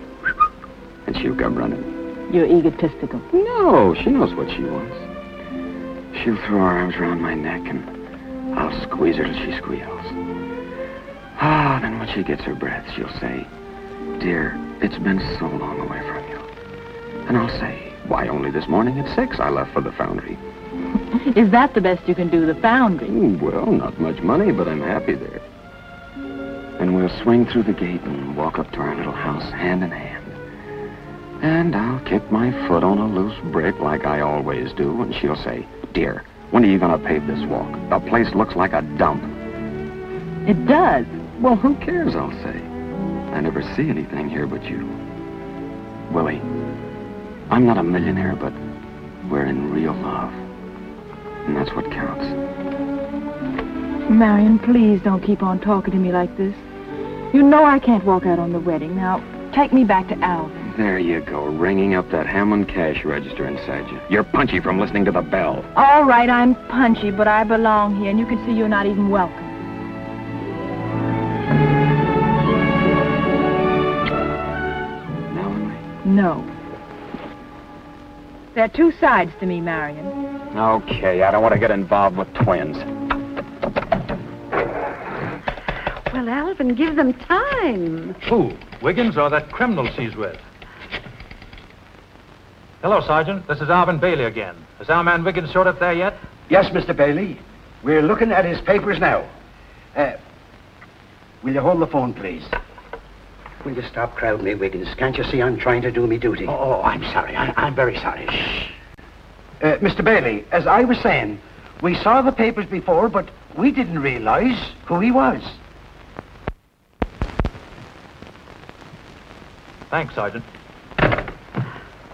And she'll come running. You're egotistical. No, she knows what she wants. She'll throw her arms around my neck, and I'll squeeze her till she squeals. Then when she gets her breath, she'll say, "Dear, it's been so long away from you." And I'll say, "Why, only this morning at 6 I left for the foundry." Is that the best you can do, the foundry? Well, not much money, but I'm happy there. And we'll swing through the gate and walk up to our little house hand in hand. And I'll kick my foot on a loose brick like I always do, and she'll say, "Dear, when are you going to pave this walk? The place looks like a dump." It does. Well, who cares, I'll say. I never see anything here but you. Willie, I'm not a millionaire, but we're in real love. And that's what counts. Marion, please don't keep on talking to me like this. You know I can't walk out on the wedding. Now, take me back to Alvin. There you go, ringing up that Hammond cash register inside you. You're punchy from listening to the bell. All right, I'm punchy, but I belong here, and you can see you're not even welcome. Now, Emily? No. There are 2 sides to me, Marion. Okay, I don't want to get involved with twins. Well, Alvin, give them time. Who, Wiggins or that criminal she's with? Hello, Sergeant. This is Alvin Bailey again. Has our man Wiggins showed up there yet? Yes, Mr. Bailey. We're looking at his papers now. Will you hold the phone, please? Will you stop crowding me, Wiggins? Can't you see I'm trying to do me duty? Oh, I'm sorry. I'm very sorry. Shh. Mr. Bailey, as I was saying, we saw the papers before, but we didn't realize who he was. Thanks, Sergeant.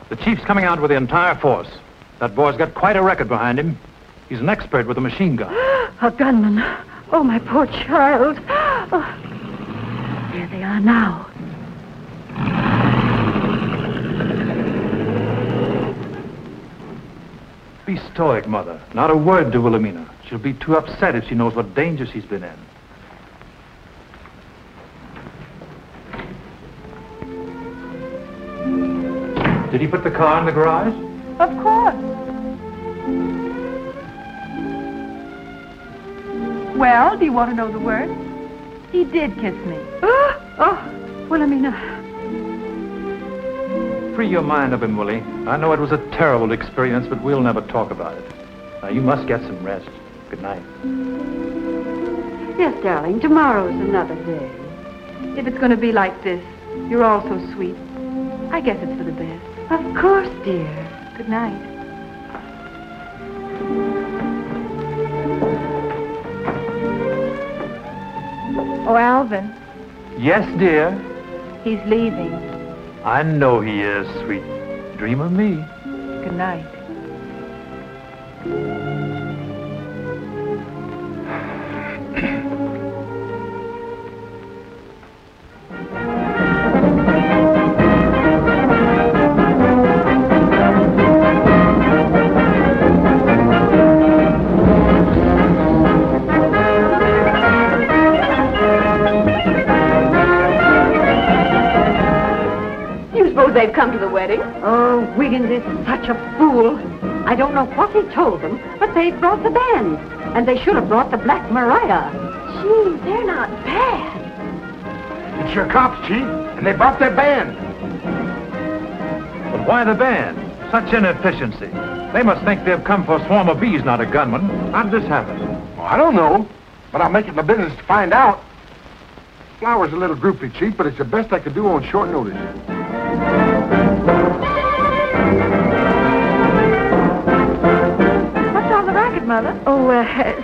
The chief's coming out with the entire force. That boy's got quite a record behind him. He's an expert with a machine gun. A gunman. Oh, my poor child. Oh. Here they are now. Be stoic, Mother. Not a word to Wilhelmina. She'll be too upset if she knows what danger she's been in. Did he put the car in the garage? Of course. Well, do you want to know the words? He did kiss me. Oh, Wilhelmina. Free your mind of him, Willie. I know it was a terrible experience, but we'll never talk about it. Now, you must get some rest. Good night. Yes, darling, tomorrow's another day. If it's going to be like this, you're all so sweet. I guess it's for the best. Of course, dear. Good night. Oh, Alvin. Yes, dear? He's leaving. I know he is, sweet. Dream of me. Good night. They've come to the wedding. Oh, Wiggins is such a fool. I don't know what he told them, but they brought the band. And they should have brought the Black Mariah. Gee, they're not bad. It's your cops, Chief, and they brought their band. But why the band? Such inefficiency. They must think they've come for a swarm of bees, not a gunman. How did this happen? Well, I don't know, but I'll make it my business to find out. Flower's a little groupy, Chief, but it's the best I could do on short notice. What's on the racket, Mother? Oh,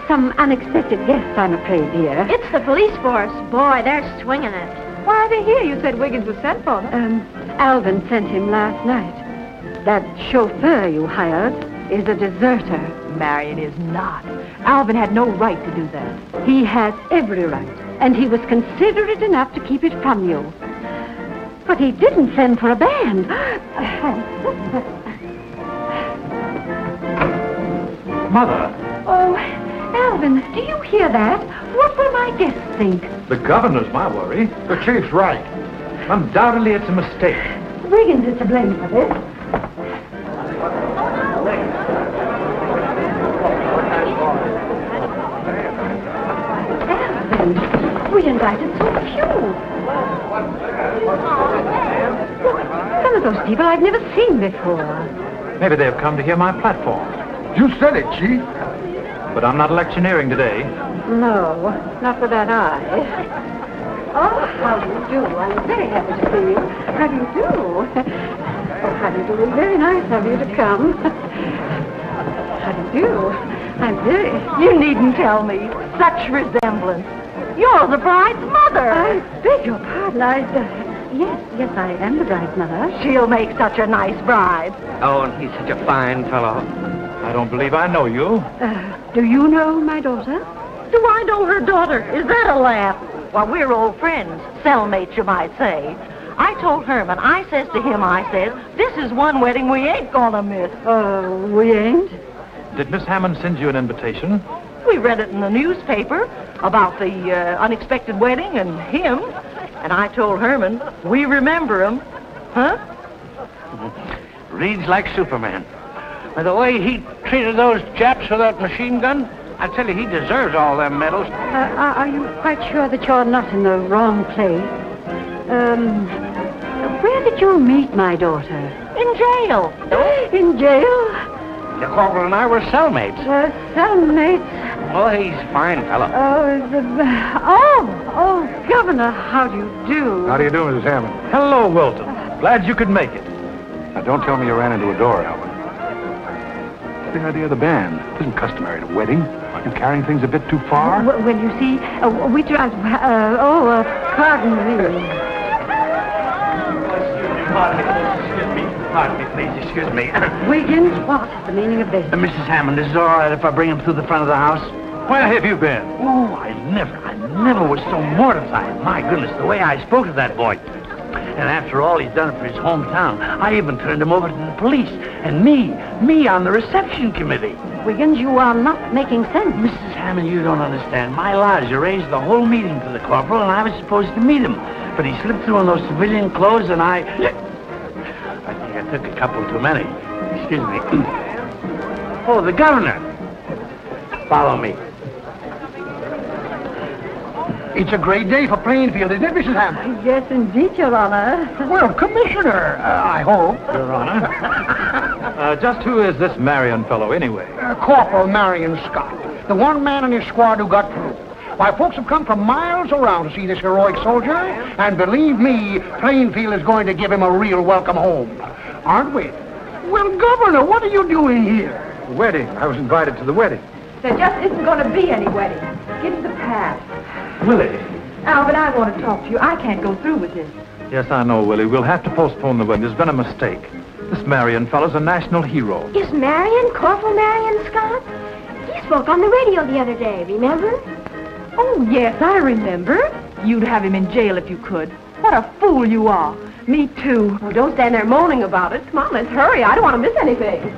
some unexpected guests, I'm afraid, dear. It's the police force. Boy, they're swinging it. Why are they here? You said Wiggins was sent for them. Alvin sent him last night. That chauffeur you hired is a deserter. Marion is not. Alvin had no right to do that. He has every right, and he was considerate enough to keep it from you. But he didn't send for a band. Mother. Oh, Alvin, do you hear that? What will my guests think? The governor's my worry. The chief's right. Undoubtedly, it's a mistake. Wiggins is to blame for this. Alvin, we invited so few. Some of those people I've never seen before. Maybe they've come to hear my platform. You said it, Chief. But I'm not electioneering today. No, not with that eye. Oh, how do you do? I'm very happy to see you. How do you do? Oh, how do you do? Very nice of you to come. How do you do? I'm very... You needn't tell me. Such resemblance. You're the bride's mother. I beg your pardon. Yes, I am the bride's mother. She'll make such a nice bride. Oh, and he's such a fine fellow. I don't believe I know you. Do you know my daughter? Do I know her daughter? Is that a laugh? Well, we're old friends. Cellmates, you might say. I told Herman, I says to him, this is one wedding we ain't gonna miss. Oh, we ain't? Did Miss Hammond send you an invitation? We read it in the newspaper about the unexpected wedding and him. And I told Herman, we remember him. Huh? Reads like Superman. By the way he treated those Japs with that machine gun, I tell you, he deserves all them medals. Are you quite sure that you're not in the wrong place? Where did you meet my daughter? In jail. In jail? The corporal and I were cellmates. Cellmates? Oh, he's a fine fellow. Oh, Governor, how do you do? How do you do, Mrs. Hammond? Hello, Wilton. Glad you could make it. Now, don't tell me you ran into a door, Alvin. The idea of the band. It isn't customary at a wedding. Are you carrying things a bit too far? Well, you see, we tried... pardon me. Pardon me, please, excuse me. Wiggins, what's the meaning of this? Mrs. Hammond, is it all right if I bring him through the front of the house? Where have you been? Oh, I never was so mortified. My goodness, the way I spoke to that boy. And after all he's done for his hometown, I even turned him over to the police. And me on the reception committee. Wiggins, you are not making sense. Mrs. Hammond, you don't understand. My lodger raised the whole meeting for the corporal, and I was supposed to meet him. But he slipped through in those civilian clothes, and I think I took a couple too many. Excuse me. Oh, the governor. Follow me. It's a great day for Plainfield, isn't it, Mrs. Hammond? Yes, indeed, Your Honor. Well, Commissioner, I hope. Your Honor. Just who is this Marion fellow, anyway? Corporal Marion Scott, the one man in his squad who got through. Why, folks have come from miles around to see this heroic soldier, and believe me, Plainfield is going to give him a real welcome home. Aren't we? Well, Governor, what are you doing here? The wedding. I was invited to the wedding. There just isn't going to be any wedding. Give the pass. Willie. Alvin, I want to talk to you. I can't go through with this. Yes, I know, Willie. We'll have to postpone the wedding. There's been a mistake. This Marion fellow's a national hero. Is Marion, Corporal Marion Scott? He spoke on the radio the other day, remember? Oh, yes, I remember. You'd have him in jail if you could. What a fool you are. Me too. Well, don't stand there moaning about it. Come on, let's hurry. I don't want to miss anything.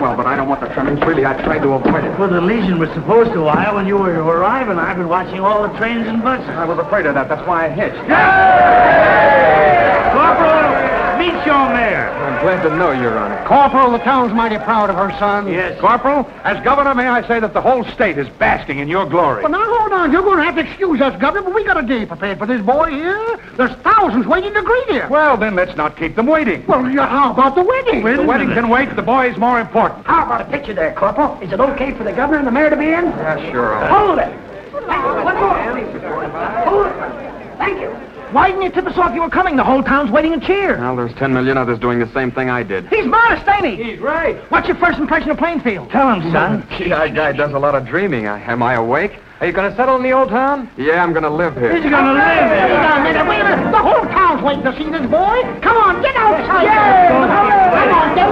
Well, but I don't want the trimmings. Really, I tried to avoid it. Well, the Legion was supposed to wire when you were to arrive, and I've been watching all the trains and buses. I was afraid of that. That's why I hitched. Yay! Corporal, meet your mayor. I'm glad to know, Your Honor. Corporal, the town's mighty proud of her son. Yes. Corporal, as governor, may I say that the whole state is basking in your glory. Well, now, hold on. You're going to have to excuse us, Governor, but we got a day prepared for this boy here. There's thousands waiting to greet him. Well, then let's not keep them waiting. Well, how about the wedding? The wedding can wait. The boy's more important. How about a picture there, Corporal? Is it okay for the governor and the mayor to be in? Yeah, sure. Hold it. One more, please. Hold it. Thank you. Why didn't you tip us off you were coming? The whole town's waiting to cheer. Well, there's 10 million others doing the same thing I did. He's modest, ain't he? He's right. What's your first impression of Plainfield? Tell him, son. Gee, I does a lot of dreaming. Am I awake? Are you going to settle in the old town? Yeah, I'm going to live here. He's going to live here. Wait a minute. The whole town's waiting to see this boy. Come on, get outside. Yeah. Come on, get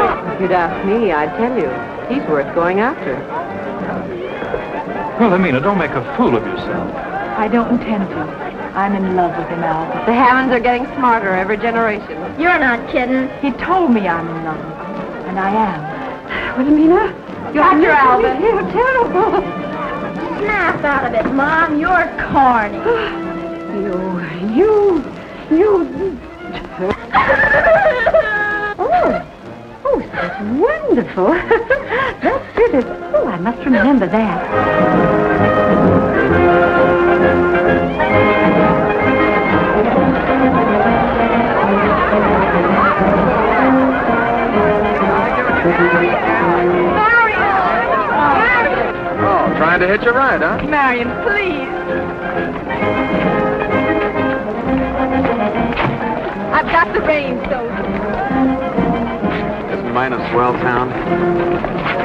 him. If you'd ask me, I'd tell you. He's worth going after. Well, Wilhelmina, don't make a fool of yourself. I don't intend to. I'm in love with him, Alvin. The Hammonds are getting smarter every generation. You're not kidding. He told me I'm in love with him, and I am. Wilhelmina? You're Alvin. You're terrible. Snap out of it, Mom. You're corny. You. Oh, that's wonderful. That's beautiful. Oh, I must remember that. Trying to hitch a ride, huh? Marion, please. I've got the reins, so. Isn't mine a swell town?